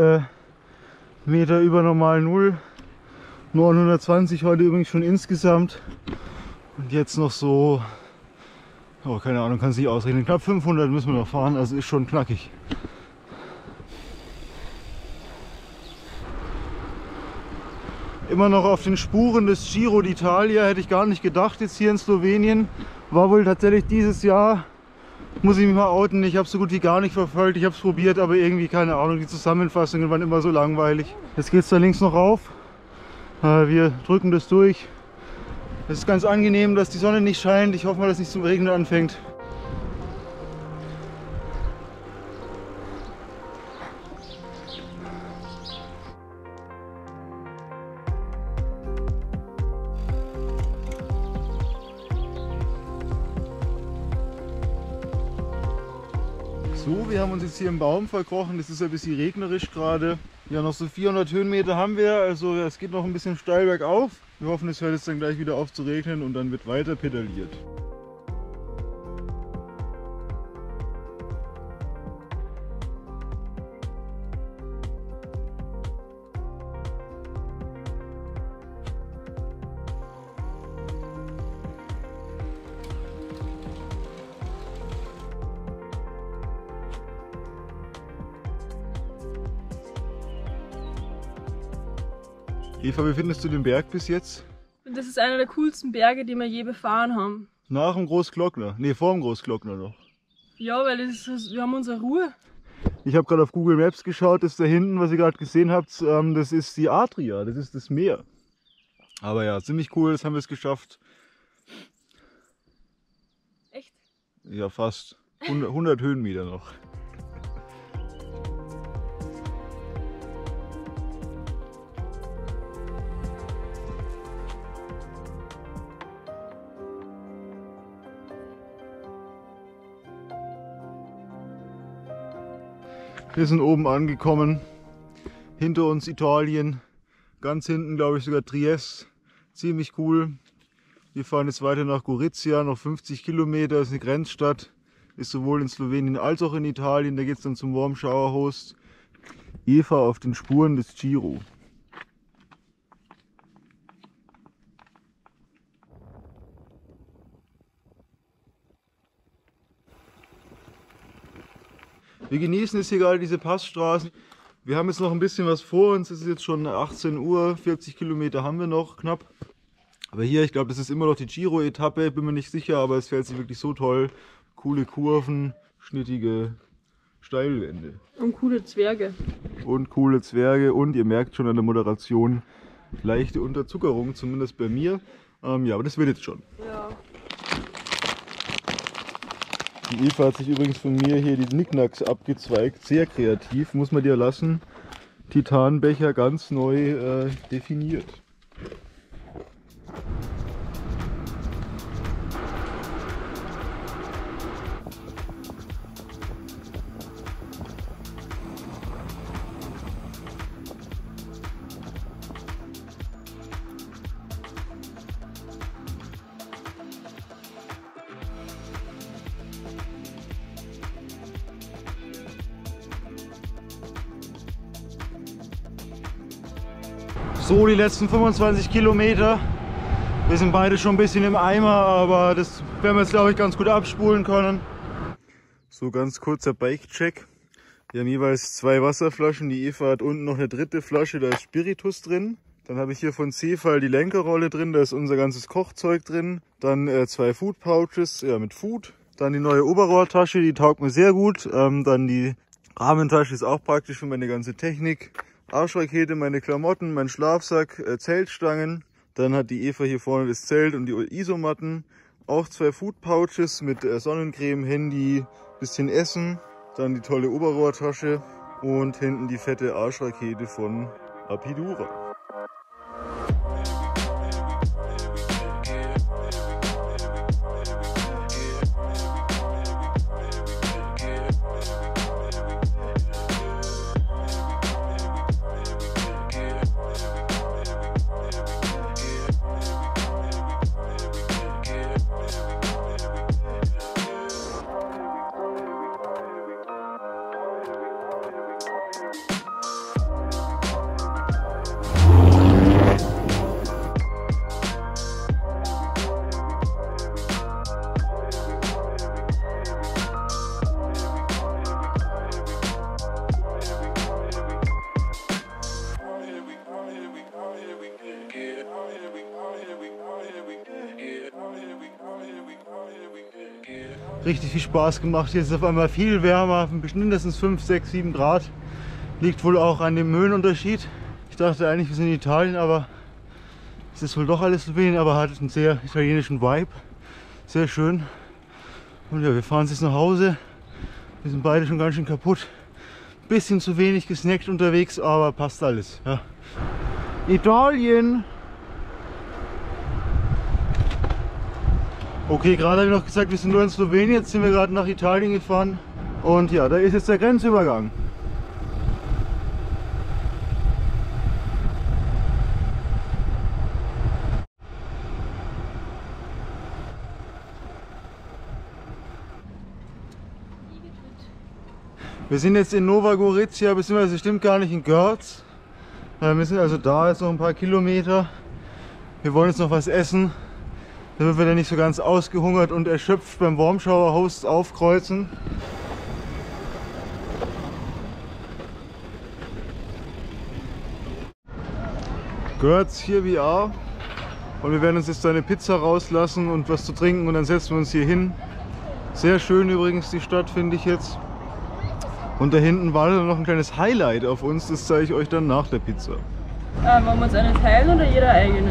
Meter über normal Null, 920 heute übrigens schon insgesamt und jetzt noch so, oh, keine Ahnung, kann es nicht ausrechnen, knapp 500 müssen wir noch fahren, also ist schon knackig. Immer noch auf den Spuren des Giro d'Italia, hätte ich gar nicht gedacht jetzt hier in Slowenien. war wohl tatsächlich dieses Jahr, muss ich mich mal outen, ich habe es so gut wie gar nicht verfolgt, ich habe es probiert, aber irgendwie, keine Ahnung, die Zusammenfassungen waren immer so langweilig. Jetzt geht es da links noch rauf, wir drücken das durch. Es ist ganz angenehm, dass die Sonne nicht scheint, ich hoffe mal, dass es nicht zum Regnen anfängt. So, wir haben uns jetzt hier im Baum verkrochen, es ist ein bisschen regnerisch gerade. Ja, noch so 400 Höhenmeter haben wir, also es geht noch ein bisschen steil bergauf. Wir hoffen, es hört jetzt dann gleich wieder auf zu regnen und dann wird weiter pedaliert. Eva, wie findest du den Berg bis jetzt? Das ist einer der coolsten Berge, die wir je befahren haben. Nach dem Großglockner? Ne, vor dem Großglockner noch. Ja, weil das ist, wir haben unsere Ruhe. Ich habe gerade auf Google Maps geschaut, das da hinten, was ihr gerade gesehen habt, das ist die Adria, das ist das Meer. Aber ja, ziemlich cool, das haben wir es geschafft. Echt? Ja, fast. 100 Höhenmeter noch. Wir sind oben angekommen, hinter uns Italien, ganz hinten glaube ich sogar Triest, ziemlich cool. Wir fahren jetzt weiter nach Gorizia, noch 50 Kilometer, ist eine Grenzstadt, ist sowohl in Slowenien als auch in Italien, da geht es dann zum Warmshower Host. Eva auf den Spuren des Giro. Wir genießen jetzt hier gerade diese Passstraßen. Wir haben jetzt noch ein bisschen was vor uns. Es ist jetzt schon 18 Uhr, 40 Kilometer haben wir noch knapp. Aber hier, ich glaube, das ist immer noch die Giro-Etappe, bin mir nicht sicher, aber es fährt sich wirklich so toll. Coole Kurven, schnittige Steilwände. Und coole Zwerge. Und coole Zwerge und ihr merkt schon an der Moderation, leichte Unterzuckerung, zumindest bei mir. Ja, aber das wird jetzt schon. Ja. Die Eva hat sich übrigens von mir hier die Nicknacks abgezweigt, sehr kreativ, muss man dir lassen. Titanbecher ganz neu definiert. So, die letzten 25 Kilometer. Wir sind beide schon ein bisschen im Eimer, aber das werden wir jetzt, glaube ich, ganz gut abspulen können. So, ganz kurzer Bike-Check. Wir haben jeweils 2 Wasserflaschen. Die Eva hat unten noch eine dritte Flasche, da ist Spiritus drin. Dann habe ich hier von Zéfal die Lenkerrolle drin, da ist unser ganzes Kochzeug drin. Dann 2 Food-Pouches mit Food. Dann die neue Oberrohrtasche, die taugt mir sehr gut. Dann die Rahmentasche, ist auch praktisch für meine ganze Technik. Arschrakete, meine Klamotten, mein Schlafsack, Zeltstangen. Dann hat die Eva hier vorne das Zelt und die Isomatten. Auch 2 Food Pouches mit Sonnencreme, Handy, bisschen Essen. Dann die tolle Oberrohrtasche und hinten die fette Arschrakete von Apidura. richtig viel Spaß gemacht. Hier ist es auf einmal viel wärmer, mindestens 5, 6, 7 Grad. Liegt wohl auch an dem Höhenunterschied. Ich dachte eigentlich, wir sind in Italien, aber es ist wohl doch alles Slowenien, aber hat einen sehr italienischen Vibe. Sehr schön. Und ja, wir fahren jetzt nach Hause. Wir sind beide schon ganz schön kaputt. Bisschen zu wenig gesnackt unterwegs, aber passt alles. Ja. Italien! Okay, gerade habe ich noch gesagt, wir sind nur in Slowenien, jetzt sind wir gerade nach Italien gefahren. Und ja, da ist jetzt der Grenzübergang. Wir sind jetzt in Nova Gorica, beziehungsweise stimmt gar nicht, in Görz. Wir sind also da, jetzt noch ein paar Kilometer. Wir wollen jetzt noch was essen, damit wir dann nicht so ganz ausgehungert und erschöpft beim Warmshower Host aufkreuzen. Görz hier VR. Und wir werden uns jetzt eine Pizza rauslassen und was zu trinken und dann setzen wir uns hier hin. Sehr schön übrigens die Stadt, finde ich jetzt. Und da hinten war dann noch ein kleines Highlight auf uns, das zeige ich euch dann nach der Pizza. Ah, wollen wir uns eine teilen oder jeder eigene?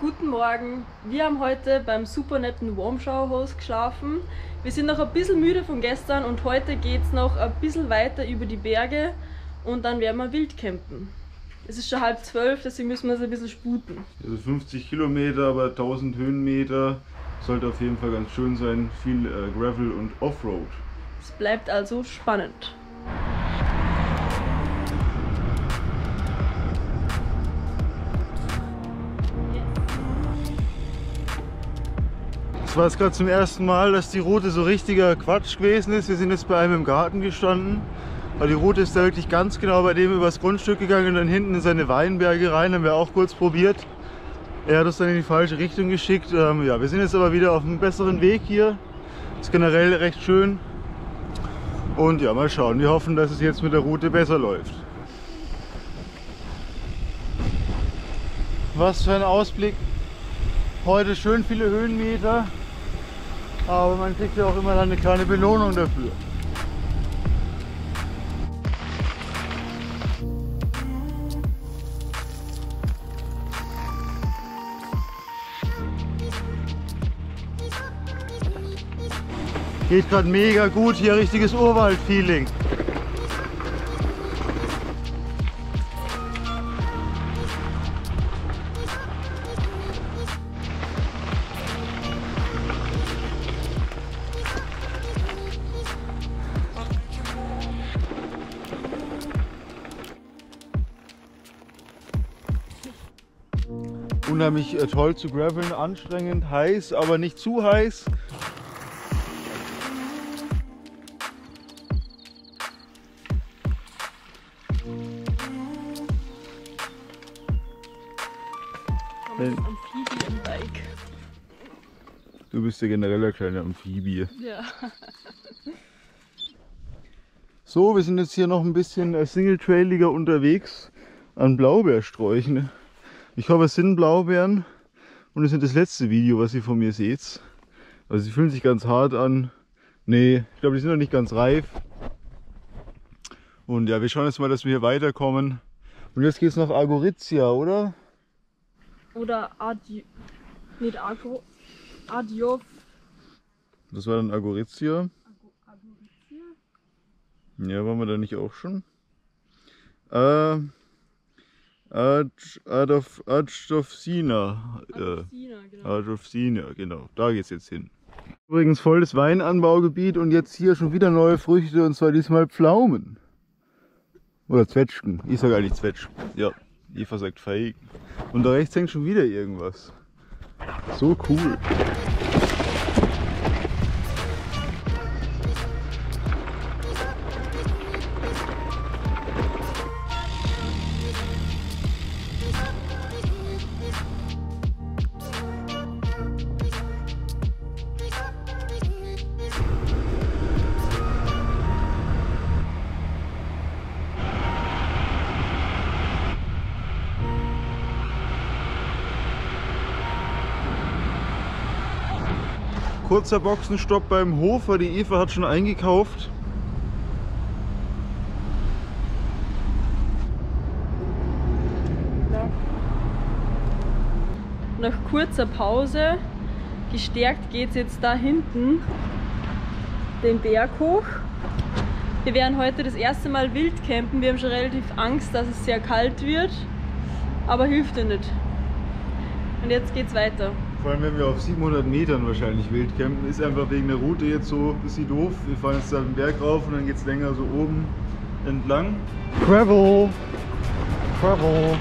Guten Morgen, wir haben heute beim super netten Warmshower-Host geschlafen. Wir sind noch ein bisschen müde von gestern und heute geht es noch ein bisschen weiter über die Berge und dann werden wir wild campen. Es ist schon 11:30, deswegen müssen wir uns ein bisschen sputen. Also 50 Kilometer, aber 1000 Höhenmeter, sollte auf jeden Fall ganz schön sein. Viel Gravel und Offroad. Es bleibt also spannend. Es war jetzt gerade zum ersten Mal, dass die Route so richtiger Quatsch gewesen ist. Wir sind jetzt bei einem im Garten gestanden. Aber die Route ist da wirklich ganz genau bei dem übers Grundstück gegangen und dann hinten in seine Weinberge rein. Haben wir auch kurz probiert. Er hat uns dann in die falsche Richtung geschickt. Ja, wir sind jetzt aber wieder auf einem besseren Weg hier. Ist generell recht schön. Und ja, mal schauen. Wir hoffen, dass es jetzt mit der Route besser läuft. Was für ein Ausblick. Heute schön viele Höhenmeter. Aber man kriegt ja auch immer dann eine kleine Belohnung dafür. Geht gerade mega gut, hier richtiges Urwald-Feeling. Unheimlich toll zu graveln, anstrengend, heiß, aber nicht zu heiß. Du bist ja generell eine kleine Amphibie. Ja. So, wir sind jetzt hier noch ein bisschen singletrailiger unterwegs an Blaubeersträuchen. Ich hoffe, es sind Blaubeeren und es ist das letzte Video, was ihr von mir seht. Also sie fühlen sich ganz hart an. Nee, ich glaube, die sind noch nicht ganz reif. Und ja, wir schauen jetzt mal, dass wir hier weiterkommen. Und jetzt geht es nach Gorizia, oder? Oder Ajdovščina. Das war dann Gorizia. Ja, waren wir da nicht auch schon? Ajdovščina. Ajdovščina, genau. Da geht's jetzt hin. Übrigens voll das Weinanbaugebiet und jetzt hier schon wieder neue Früchte und zwar diesmal Pflaumen. Oder Zwetschgen. Ich sage eigentlich Zwetschgen. Ja. Eva sagt fake. Und da rechts hängt schon wieder irgendwas. So cool. Kurzer Boxenstopp beim Hofer, die Eva hat schon eingekauft. Nach kurzer Pause, gestärkt geht es jetzt da hinten den Berg hoch. Wir werden heute das erste Mal wild campen, wir haben schon relativ Angst, dass es sehr kalt wird, aber hilft ja nicht. Und jetzt geht es weiter. Vor allem, wenn wir auf 700 Metern wahrscheinlich wild campen, ist einfach wegen der Route jetzt so ein bisschen doof. Wir fahren jetzt da den Berg rauf und dann geht es länger so oben entlang. Gravel! Gravel!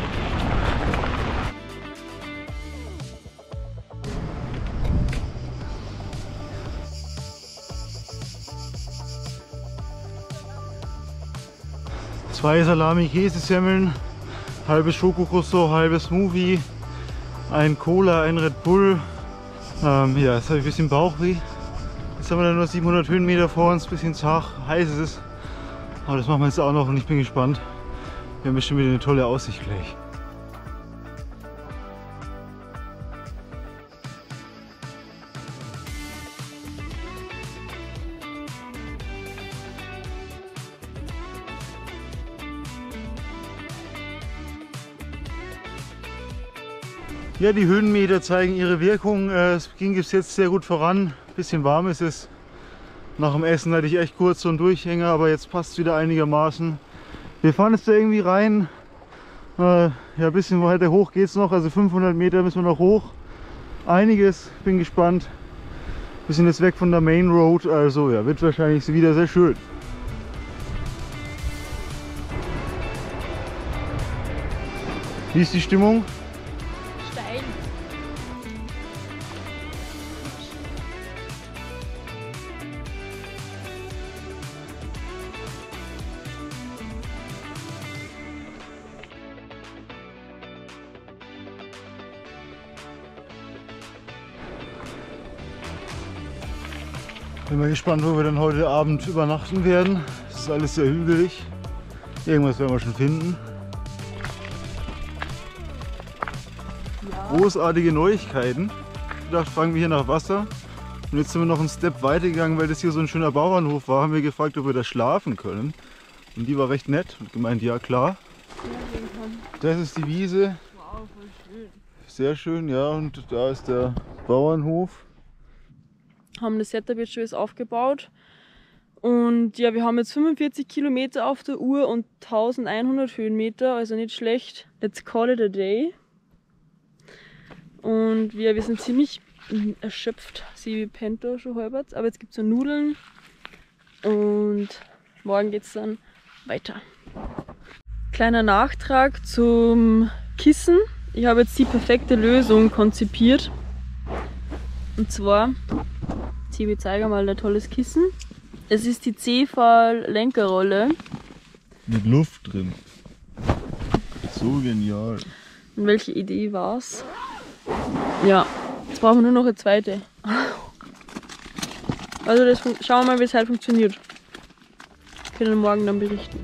Zwei Salami-Käsesemmeln, halbes Schokokusso, halbes Smoothie. Ein Cola, ein Red Bull. Ja, jetzt habe ich ein bisschen Bauchweh. Jetzt haben wir dann nur 700 Höhenmeter vor uns, ein bisschen zart, heiß ist es. Aber das machen wir jetzt auch noch und ich bin gespannt. Wir haben bestimmt wieder eine tolle Aussicht gleich. Ja, die Höhenmeter zeigen ihre Wirkung. Es ging bis jetzt sehr gut voran. Ein bisschen warm ist es. Nach dem Essen hatte ich echt kurz so einen Durchhänger, aber jetzt passt es wieder einigermaßen. Wir fahren jetzt da irgendwie rein. Ja, ein bisschen weiter hoch geht es noch. Also 500 Meter müssen wir noch hoch. Einiges, bin gespannt. Wir sind jetzt weg von der Main Road, also ja, wird wahrscheinlich wieder sehr schön. Wie ist die Stimmung? Bin mal gespannt, wo wir dann heute Abend übernachten werden. Es ist alles sehr hügelig. Irgendwas werden wir schon finden. Ja. Großartige Neuigkeiten. Ich dachte, fragen wir hier nach Wasser. Und jetzt sind wir noch einen Step weiter gegangen, weil das hier so ein schöner Bauernhof war. Haben wir gefragt, ob wir da schlafen können. Und die war recht nett und gemeint, ja klar. Das ist die Wiese. Wow, voll schön. Sehr schön, ja. Und da ist der Bauernhof. Haben das Setup jetzt schon alles aufgebaut und ja, wir haben jetzt 45 Kilometer auf der Uhr und 1100 Höhenmeter, also nicht schlecht. Let's call it a day. Und wir sind ziemlich erschöpft, sie pennt da schon halbert, aber jetzt gibt es so Nudeln und morgen geht es dann weiter. Kleiner Nachtrag zum Kissen. Ich habe jetzt die perfekte Lösung konzipiert und zwar... Ich zeige mal ein tolles Kissen. Es ist die Zéfal Lenkerrolle. Mit Luft drin. So genial. Und welche Idee war's? Ja, jetzt brauchen wir nur noch eine zweite. Also das, schauen wir mal, wie es halt funktioniert. Wir können morgen dann berichten.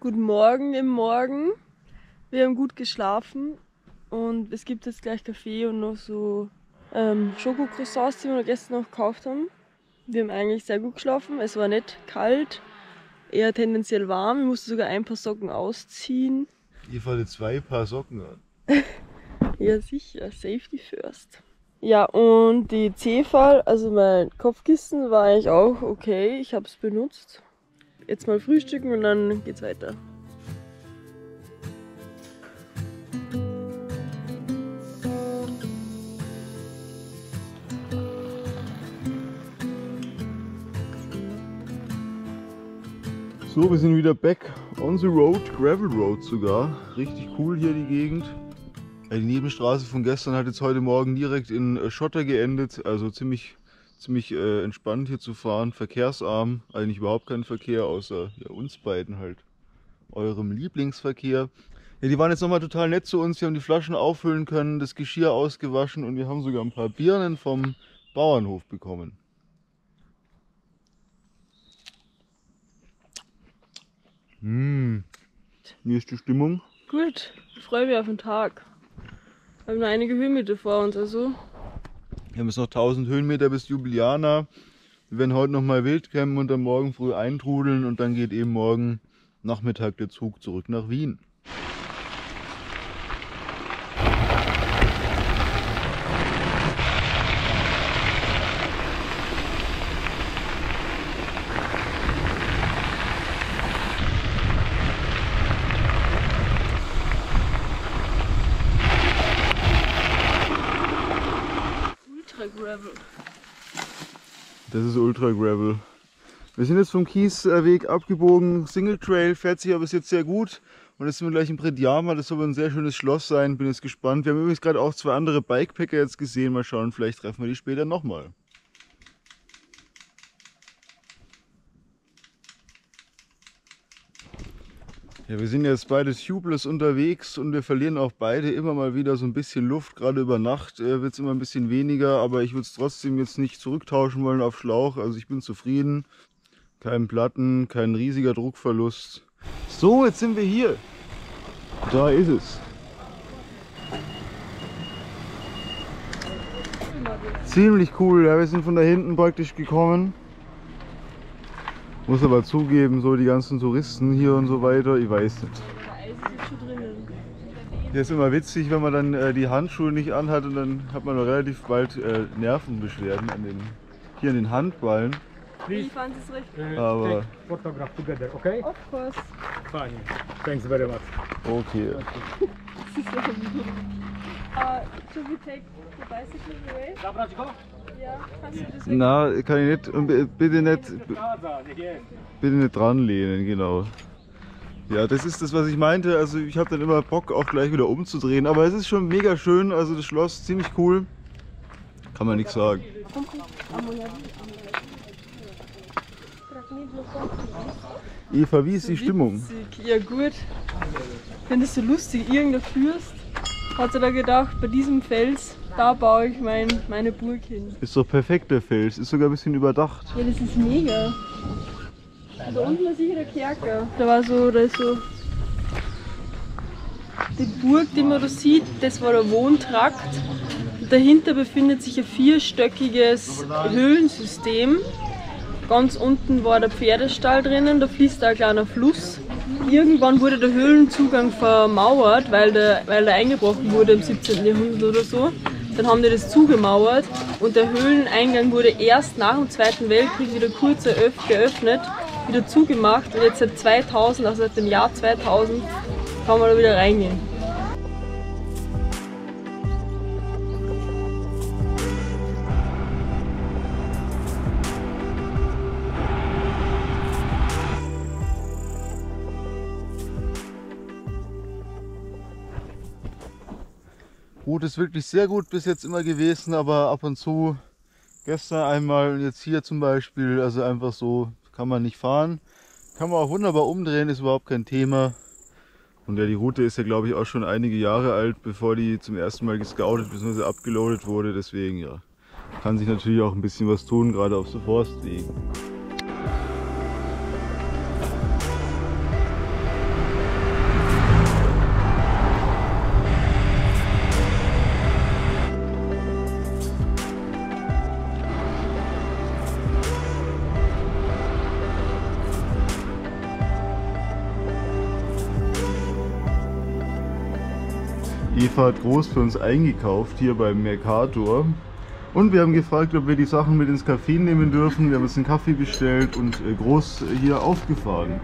Guten Morgen im Morgen. Wir haben gut geschlafen und es gibt jetzt gleich Kaffee und noch so Schokocroissants, die wir gestern noch gekauft haben. Wir haben eigentlich sehr gut geschlafen. Es war nicht kalt, eher tendenziell warm. Ich musste sogar ein paar Socken ausziehen. Ihr fallet zwei Paar Socken an. Ja, sicher. Safety first. Ja, und die Zéfal, also mein Kopfkissen, war eigentlich auch okay. Ich habe es benutzt. Jetzt mal frühstücken und dann geht's weiter. So, wir sind wieder back on the road, Gravel Road sogar. Richtig cool hier die Gegend. Die Nebenstraße von gestern hat jetzt heute Morgen direkt in Schotter geendet. Also ziemlich entspannt hier zu fahren. Verkehrsarm, eigentlich überhaupt kein Verkehr, außer ja, uns beiden halt. Eurem Lieblingsverkehr. Ja, die waren jetzt nochmal total nett zu uns. Wir haben die Flaschen auffüllen können, das Geschirr ausgewaschen und wir haben sogar ein paar Birnen vom Bauernhof bekommen. Mmh. Wie ist die Stimmung? Gut, ich freue mich auf den Tag. Wir haben noch einige Höhenmeter vor uns, also. Wir haben jetzt noch 1000 Höhenmeter bis Ljubljana. Wir werden heute nochmal wild campen und dann morgen früh eintrudeln und dann geht eben morgen Nachmittag der Zug zurück nach Wien. Das ist Ultra Gravel. Wir sind jetzt vom Kiesweg abgebogen. Single Trail fährt sich aber jetzt sehr gut. Und jetzt sind wir gleich in Predjama. Das soll aber ein sehr schönes Schloss sein. Bin jetzt gespannt. Wir haben übrigens gerade auch zwei andere Bikepacker jetzt gesehen. Mal schauen, vielleicht treffen wir die später nochmal. Ja, wir sind jetzt beide tubeless unterwegs und wir verlieren auch beide immer mal wieder so ein bisschen Luft. Gerade über Nacht wird es immer ein bisschen weniger, aber ich würde es trotzdem jetzt nicht zurücktauschen wollen auf Schlauch. Also ich bin zufrieden. Kein Platten, kein riesiger Druckverlust. So, jetzt sind wir hier. Da ist es. Ziemlich cool. Ja, wir sind von da hinten praktisch gekommen. Muss aber zugeben, so die ganzen Touristen hier und so weiter, ich weiß nicht. Das ist immer witzig, wenn man dann die Handschuhe nicht anhat und dann hat man noch relativ bald Nervenbeschwerden an den, hier an den Handballen. Ich fand es richtig. Aber... Photograph together, okay? Of course. Fine. Thanks very much. Okay. Should we take the bicycle away? Ja, na, kann ich nicht, bitte nicht dranlehnen, genau. Ja, das ist das, was ich meinte, also ich habe dann immer Bock auch gleich wieder umzudrehen, aber es ist schon mega schön, also das Schloss, ziemlich cool, kann man nichts sagen. Eva, wie ist die Stimmung? Ja gut, findest du lustig, irgendein Fürst hat er da gedacht, bei diesem Fels, da baue ich meine Burg hin. Ist doch perfekt der Fels, ist sogar ein bisschen überdacht. Ja, das ist mega. Da unten war sicher der Kerker. Da ist so... Die Burg, die man da sieht, das war der Wohntrakt. Und dahinter befindet sich ein vierstöckiges Höhlensystem. Ganz unten war der Pferdestall drinnen, da fließt ein kleiner Fluss. Irgendwann wurde der Höhlenzugang vermauert, weil der eingebrochen wurde im 17. Jahrhundert oder so. Dann haben die das zugemauert und der Höhleneingang wurde erst nach dem Zweiten Weltkrieg wieder kurz geöffnet, wieder zugemacht und jetzt seit 2000, also seit dem Jahr 2000, kann man da wieder reingehen. Gut, ist wirklich sehr gut bis jetzt immer gewesen, aber ab und zu, gestern einmal und jetzt hier zum Beispiel, also einfach so kann man nicht fahren. Kann man auch wunderbar umdrehen, ist überhaupt kein Thema. Und ja, die Route ist ja glaube ich auch schon einige Jahre alt, bevor die zum ersten Mal gescoutet bzw. abgeloadet wurde, deswegen ja, kann sich natürlich auch ein bisschen was tun, gerade auf so Forstwegen. Eva hat groß für uns eingekauft hier beim Mercator. Und wir haben gefragt, ob wir die Sachen mit ins Café nehmen dürfen. Wir haben uns einen Kaffee bestellt und groß hier aufgefahren.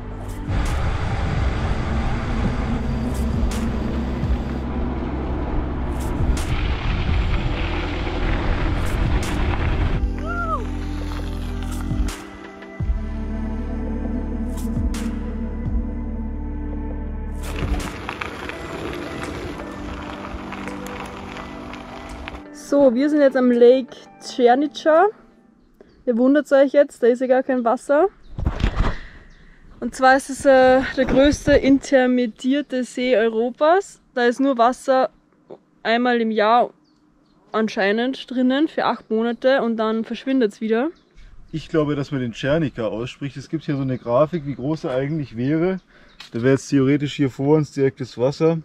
So, wir sind jetzt am Lake Cerknica. Ihr wundert euch jetzt, da ist ja gar kein Wasser. Und zwar ist es der größte intermedierte See Europas. Da ist nur Wasser einmal im Jahr anscheinend drinnen für 8 Monate und dann verschwindet es wieder. Ich glaube, dass man den Cerknica ausspricht. Es gibt hier so eine Grafik, wie groß er eigentlich wäre. Da wäre jetzt theoretisch hier vor uns direkt das Wasser.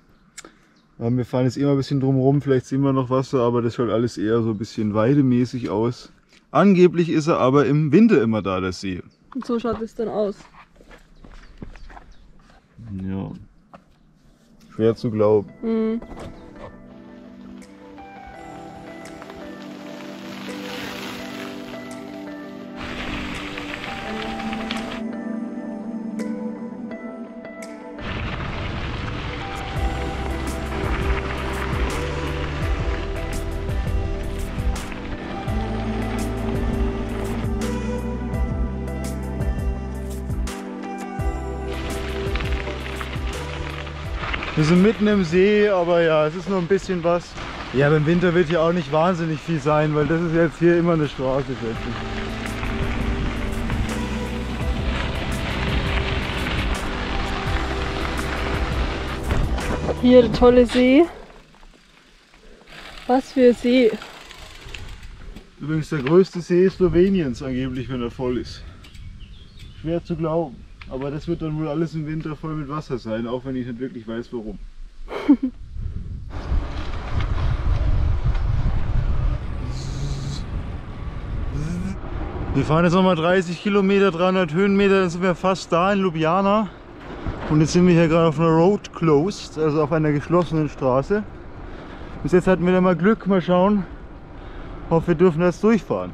Wir fahren jetzt immer ein bisschen drumherum, vielleicht sehen wir noch Wasser, aber das schaut alles eher so ein bisschen weidemäßig aus. Angeblich ist er aber im Winter immer da, der See. Und so schaut es dann aus. Ja, schwer zu glauben. Mhm. Wir sind mitten im See, aber ja, es ist noch ein bisschen was. Ja, beim Winter wird hier auch nicht wahnsinnig viel sein, weil das ist jetzt hier immer eine Straße. Hier der tolle See. Was für ein See. Übrigens der größte See Sloweniens angeblich, wenn er voll ist. Schwer zu glauben. Aber das wird dann wohl alles im Winter voll mit Wasser sein, auch wenn ich nicht wirklich weiß, warum. Wir fahren jetzt nochmal 30 Kilometer, 300 Höhenmeter, dann sind wir fast da in Ljubljana. Und jetzt sind wir hier gerade auf einer Road Closed, also auf einer geschlossenen Straße. Bis jetzt hatten wir da mal Glück, mal schauen, ob wir dürfen das durchfahren.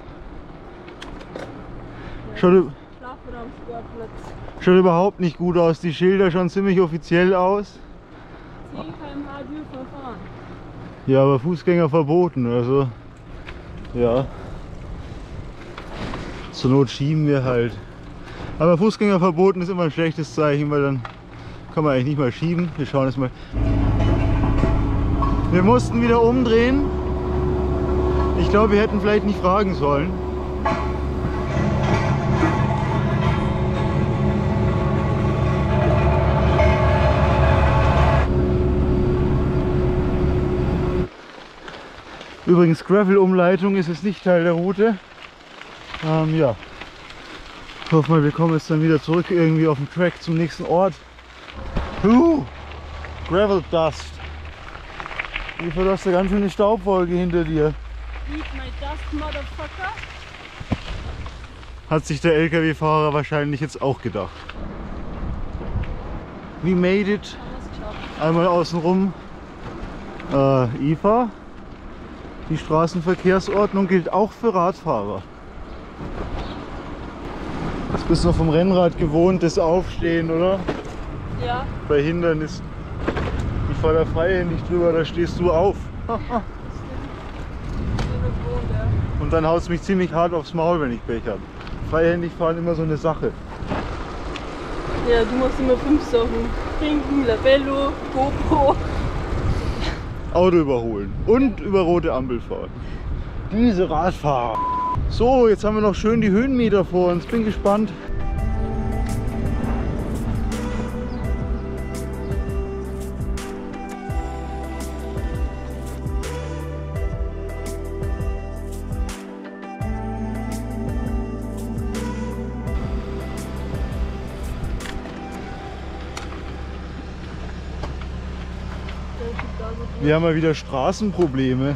Schaut überhaupt nicht gut aus, die Schilder schauen ziemlich offiziell aus. 10 km/h dürfen wir fahren. Ja, aber Fußgänger verboten, also ja. Zur Not schieben wir halt. Aber Fußgänger verboten ist immer ein schlechtes Zeichen, weil dann kann man eigentlich nicht mal schieben. Wir schauen jetzt mal. Wir mussten wieder umdrehen. Ich glaube, wir hätten vielleicht nicht fragen sollen. Übrigens, Gravel-Umleitung ist jetzt nicht Teil der Route. Ja. Ich hoffe mal, wir kommen jetzt dann wieder zurück irgendwie auf dem Track zum nächsten Ort. Gravel Dust. Eva, du hast da ganz schöne Staubwolke hinter dir. Eat my dust, motherfucker. Hat sich der LKW-Fahrer wahrscheinlich jetzt auch gedacht. We made it. Einmal außenrum. Eva. Die Straßenverkehrsordnung gilt auch für Radfahrer. Jetzt bist du noch vom Rennrad gewohnt, das Aufstehen, oder? Ja. Bei Hindernissen. Ich fahre da freihändig drüber, da stehst du auf. Und dann haust du mich ziemlich hart aufs Maul, wenn ich Pech habe. Freihändig fahren immer so eine Sache. Ja, du machst immer 5 Sachen. Trinken, Labello, GoPro. Auto überholen und über rote Ampel fahren. Diese Radfahrer. So, jetzt haben wir noch schön die Höhenmeter vor uns. Bin gespannt. Wir haben mal wieder Straßenprobleme.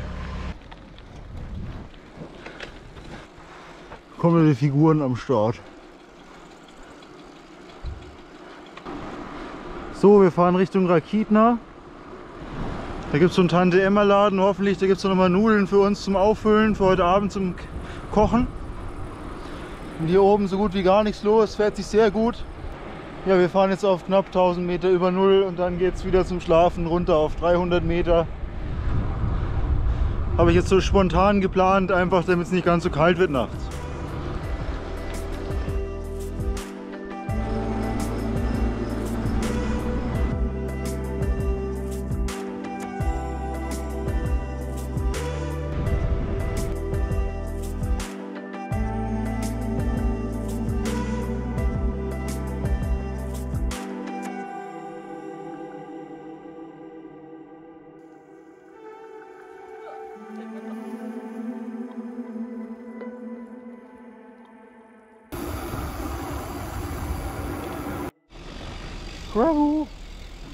Kommen die Figuren am Start. So, wir fahren Richtung Rakitna. Da gibt es so einen Tante-Emma-Laden, hoffentlich. Da gibt es nochmal Nudeln für uns zum Auffüllen, für heute Abend zum Kochen. Und hier oben so gut wie gar nichts los, fährt sich sehr gut. Ja, wir fahren jetzt auf knapp 1000 Meter über Null und dann geht es wieder zum Schlafen runter auf 300 Meter. Habe ich jetzt so spontan geplant, einfach damit es nicht ganz so kalt wird nachts.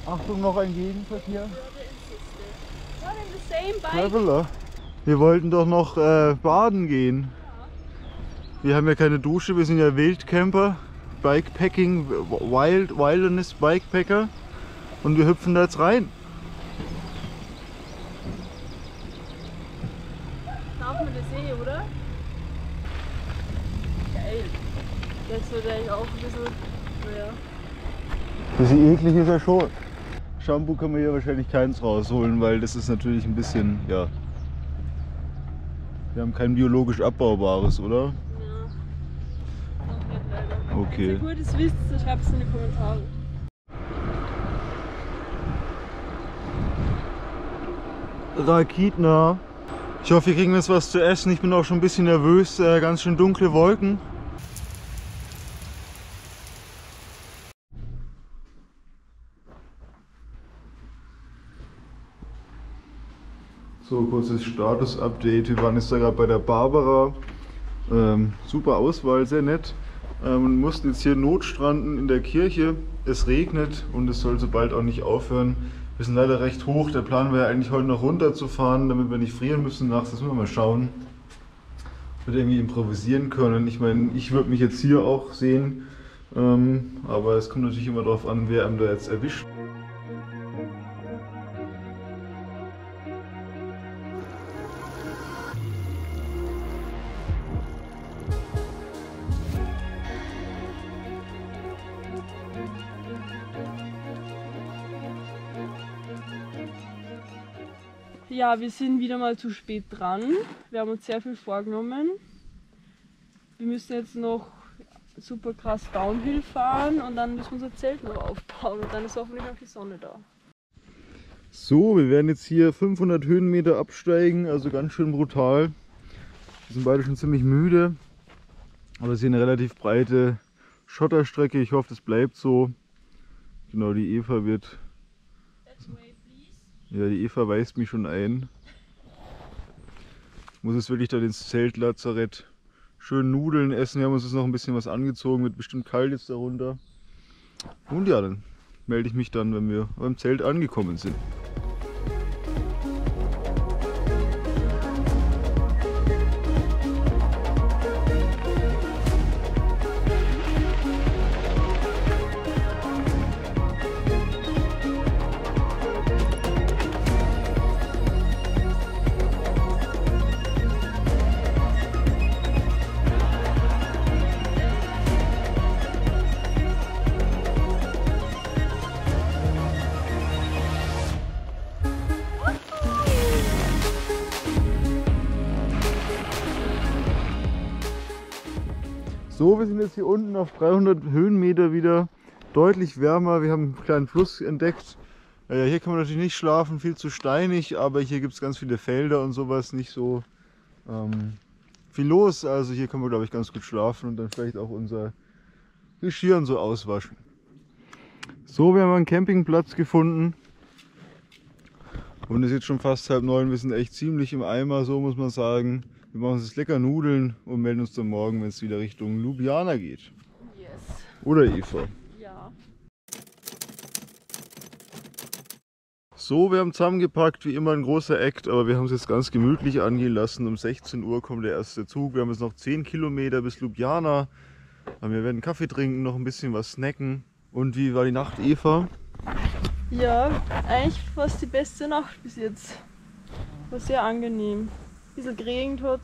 Achtung, noch ein Gegenverkehr. Traveler. Wir wollten doch noch baden gehen. Wir haben ja keine Dusche, wir sind ja Wildcamper, Bikepacking, Wilderness Bikepacker und wir hüpfen da jetzt rein. Darf man das sehen, oder? Geil. Jetzt wird eigentlich auch ein bisschen. Naja. Bisschen eklig ist er schon. Shampoo kann man hier wahrscheinlich keins rausholen, weil das ist natürlich ein bisschen, ja. Wir haben kein biologisch abbaubares, oder? Ja. Okay. Wenn ihr Gutes wisst, schreibt es in die Kommentare. Rakitna. Ich hoffe, wir kriegen jetzt was zu essen. Ich bin auch schon ein bisschen nervös. Ganz schön dunkle Wolken. So, kurzes Status-Update. Wir waren jetzt da gerade bei der Barbara. Super Auswahl, sehr nett. Mussten jetzt hier notstranden in der Kirche. Es regnet und es soll sobald auch nicht aufhören. Wir sind leider recht hoch. Der Plan wäre eigentlich heute noch runterzufahren, damit wir nicht frieren müssen nachts. Das müssen wir mal schauen. Wird irgendwie improvisieren können. Ich meine, ich würde mich jetzt hier auch sehen. Aber es kommt natürlich immer darauf an, wer einem da jetzt erwischt. Ja, wir sind wieder mal zu spät dran. Wir haben uns sehr viel vorgenommen. Wir müssen jetzt noch super krass Downhill fahren und dann müssen wir unser Zelt noch aufbauen und dann ist hoffentlich noch die Sonne da. So, wir werden jetzt hier 500 Höhenmeter absteigen, also ganz schön brutal. Wir sind beide schon ziemlich müde, aber es ist hier eine relativ breite Schotterstrecke. Ich hoffe, das bleibt so. Genau, die Eva wird... Ja, die Eva weist mich schon ein. Ich muss jetzt wirklich da ins Zeltlazarett schön Nudeln essen. Wir haben uns jetzt noch ein bisschen was angezogen, wird bestimmt kalt jetzt darunter. Und ja, dann melde ich mich dann, wenn wir beim Zelt angekommen sind. So, wir sind jetzt hier unten auf 300 Höhenmeter wieder, deutlich wärmer. Wir haben einen kleinen Fluss entdeckt. Hier kann man natürlich nicht schlafen, viel zu steinig, aber hier gibt es ganz viele Felder und sowas, nicht so viel los. Also hier können wir, glaube ich, ganz gut schlafen und dann vielleicht auch unser Geschirr und so auswaschen. So, wir haben einen Campingplatz gefunden und es ist jetzt schon fast 8:30, wir sind echt ziemlich im Eimer, so muss man sagen. Wir machen uns jetzt lecker Nudeln und melden uns dann morgen, wenn es wieder Richtung Ljubljana geht. Yes. Oder Eva? Ja. So, wir haben zusammengepackt, wie immer ein großer Act, aber wir haben es jetzt ganz gemütlich angehen lassen. Um 16 Uhr kommt der erste Zug. Wir haben jetzt noch 10 Kilometer bis Ljubljana. Wir werden Kaffee trinken, noch ein bisschen was snacken. Und wie war die Nacht, Eva? Ja, eigentlich fast die beste Nacht bis jetzt. War sehr angenehm. Ein bisschen geregnet hat.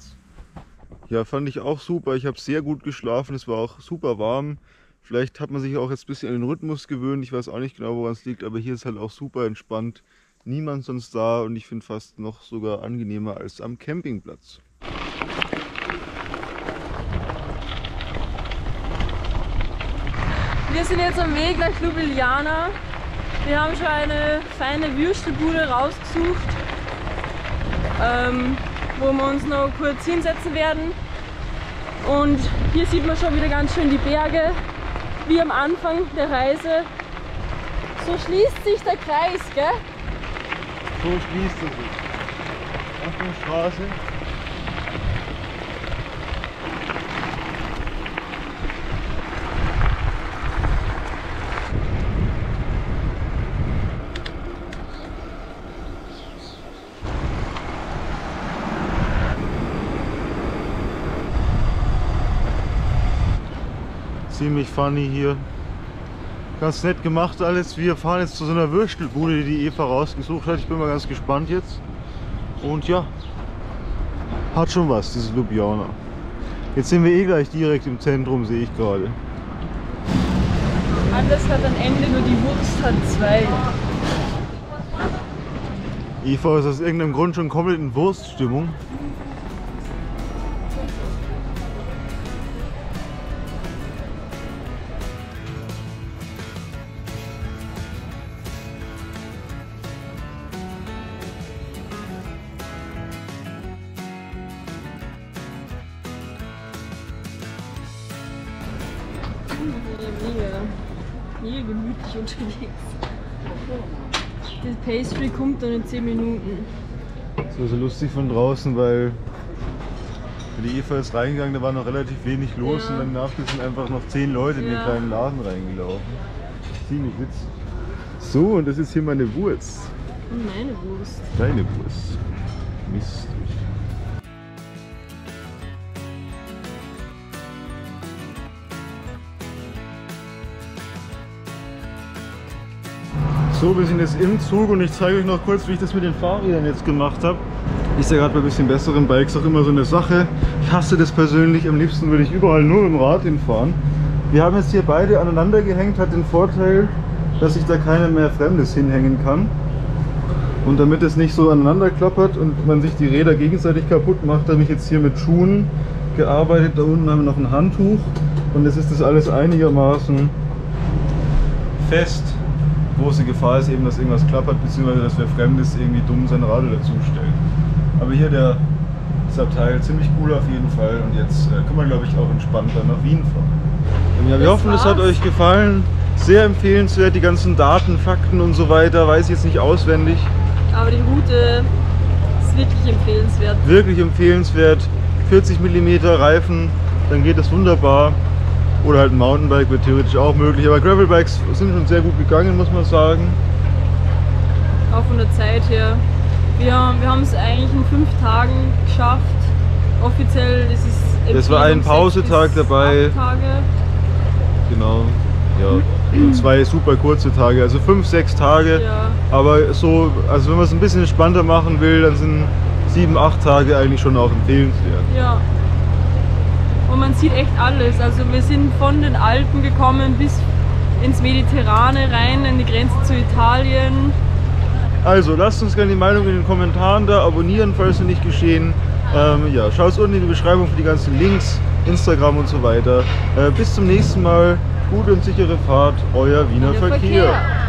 Ja, fand ich auch super. Ich habe sehr gut geschlafen. Es war auch super warm. Vielleicht hat man sich auch jetzt ein bisschen an den Rhythmus gewöhnt. Ich weiß auch nicht genau, woran es liegt, aber hier ist halt auch super entspannt. Niemand sonst da und ich finde fast noch sogar angenehmer als am Campingplatz. Wir sind jetzt am Weg nach Ljubljana. Wir haben schon eine feine Würstelbude rausgesucht, wo wir uns noch kurz hinsetzen werden. Und hier sieht man schon wieder ganz schön die Berge, wie am Anfang der Reise. So schließt sich der Kreis, gell? So schließt er sich. Auf der Straße. Ziemlich funny hier. Ganz nett gemacht alles. Wir fahren jetzt zu so einer Würstelbude, die Eva rausgesucht hat. Ich bin mal ganz gespannt jetzt. Und ja, hat schon was, dieses Ljubljana. Jetzt sind wir eh gleich direkt im Zentrum, sehe ich gerade. Anders hat am Ende nur die Wurst hat zwei. Eva ist aus irgendeinem Grund schon komplett in Wurststimmung. Das Pastry kommt dann in 10 Minuten. Das war so lustig von draußen, weil die Eva ist reingegangen, da war noch relativ wenig los ja. Und danach sind einfach noch 10 Leute ja. In den kleinen Laden reingelaufen. Ziemlich witzig. So, und das ist hier meine Wurst. Meine Wurst. Deine Wurst. Mist. So, wir sind jetzt im Zug und ich zeige euch noch kurz, wie ich das mit den Fahrrädern jetzt gemacht habe. Ist ja gerade bei ein bisschen besseren Bikes auch immer so eine Sache. Ich hasse das persönlich, am liebsten würde ich überall nur mit dem Rad hinfahren. Wir haben jetzt hier beide aneinander gehängt, hat den Vorteil, dass ich da keiner mehr Fremdes hinhängen kann. Und damit es nicht so aneinander klappert und man sich die Räder gegenseitig kaputt macht, habe ich jetzt hier mit Schuhen gearbeitet. Da unten haben wir noch ein Handtuch und jetzt ist das alles einigermaßen fest. Große Gefahr ist eben, dass irgendwas klappert, beziehungsweise dass wer Fremdes irgendwie dumm sein Radl dazu stellt. Aber hier das Abteil ziemlich cool auf jeden Fall und jetzt können wir, glaube ich, auch entspannter nach Wien fahren. Ja, wir hoffen, es hat euch gefallen. Sehr empfehlenswert, die ganzen Daten, Fakten und so weiter, weiß ich jetzt nicht auswendig. Aber die Route ist wirklich empfehlenswert. Wirklich empfehlenswert. 40 mm Reifen, dann geht das wunderbar. Oder halt ein Mountainbike wäre theoretisch auch möglich, aber Gravelbikes sind schon sehr gut gegangen, muss man sagen. Auch von der Zeit her. Wir haben es eigentlich in 5 Tagen geschafft. Offiziell, das ist... Das war ein Pausetag dabei. 8 Tage. Genau, ja. Mhm. 2 super kurze Tage, also 5, 6 Tage. Ja. Aber so, also wenn man es ein bisschen entspannter machen will, dann sind 7, 8 Tage eigentlich schon auch empfehlenswert. Ja. Und man sieht echt alles, also wir sind von den Alpen gekommen bis ins Mediterrane rein, an die Grenze zu Italien. Also lasst uns gerne die Meinung in den Kommentaren da, abonnieren, falls noch nicht geschehen. Ja, schaut unten in die Beschreibung für die ganzen Links, Instagram und so weiter. Bis zum nächsten Mal, gute und sichere Fahrt, euer Wiener Verkehr.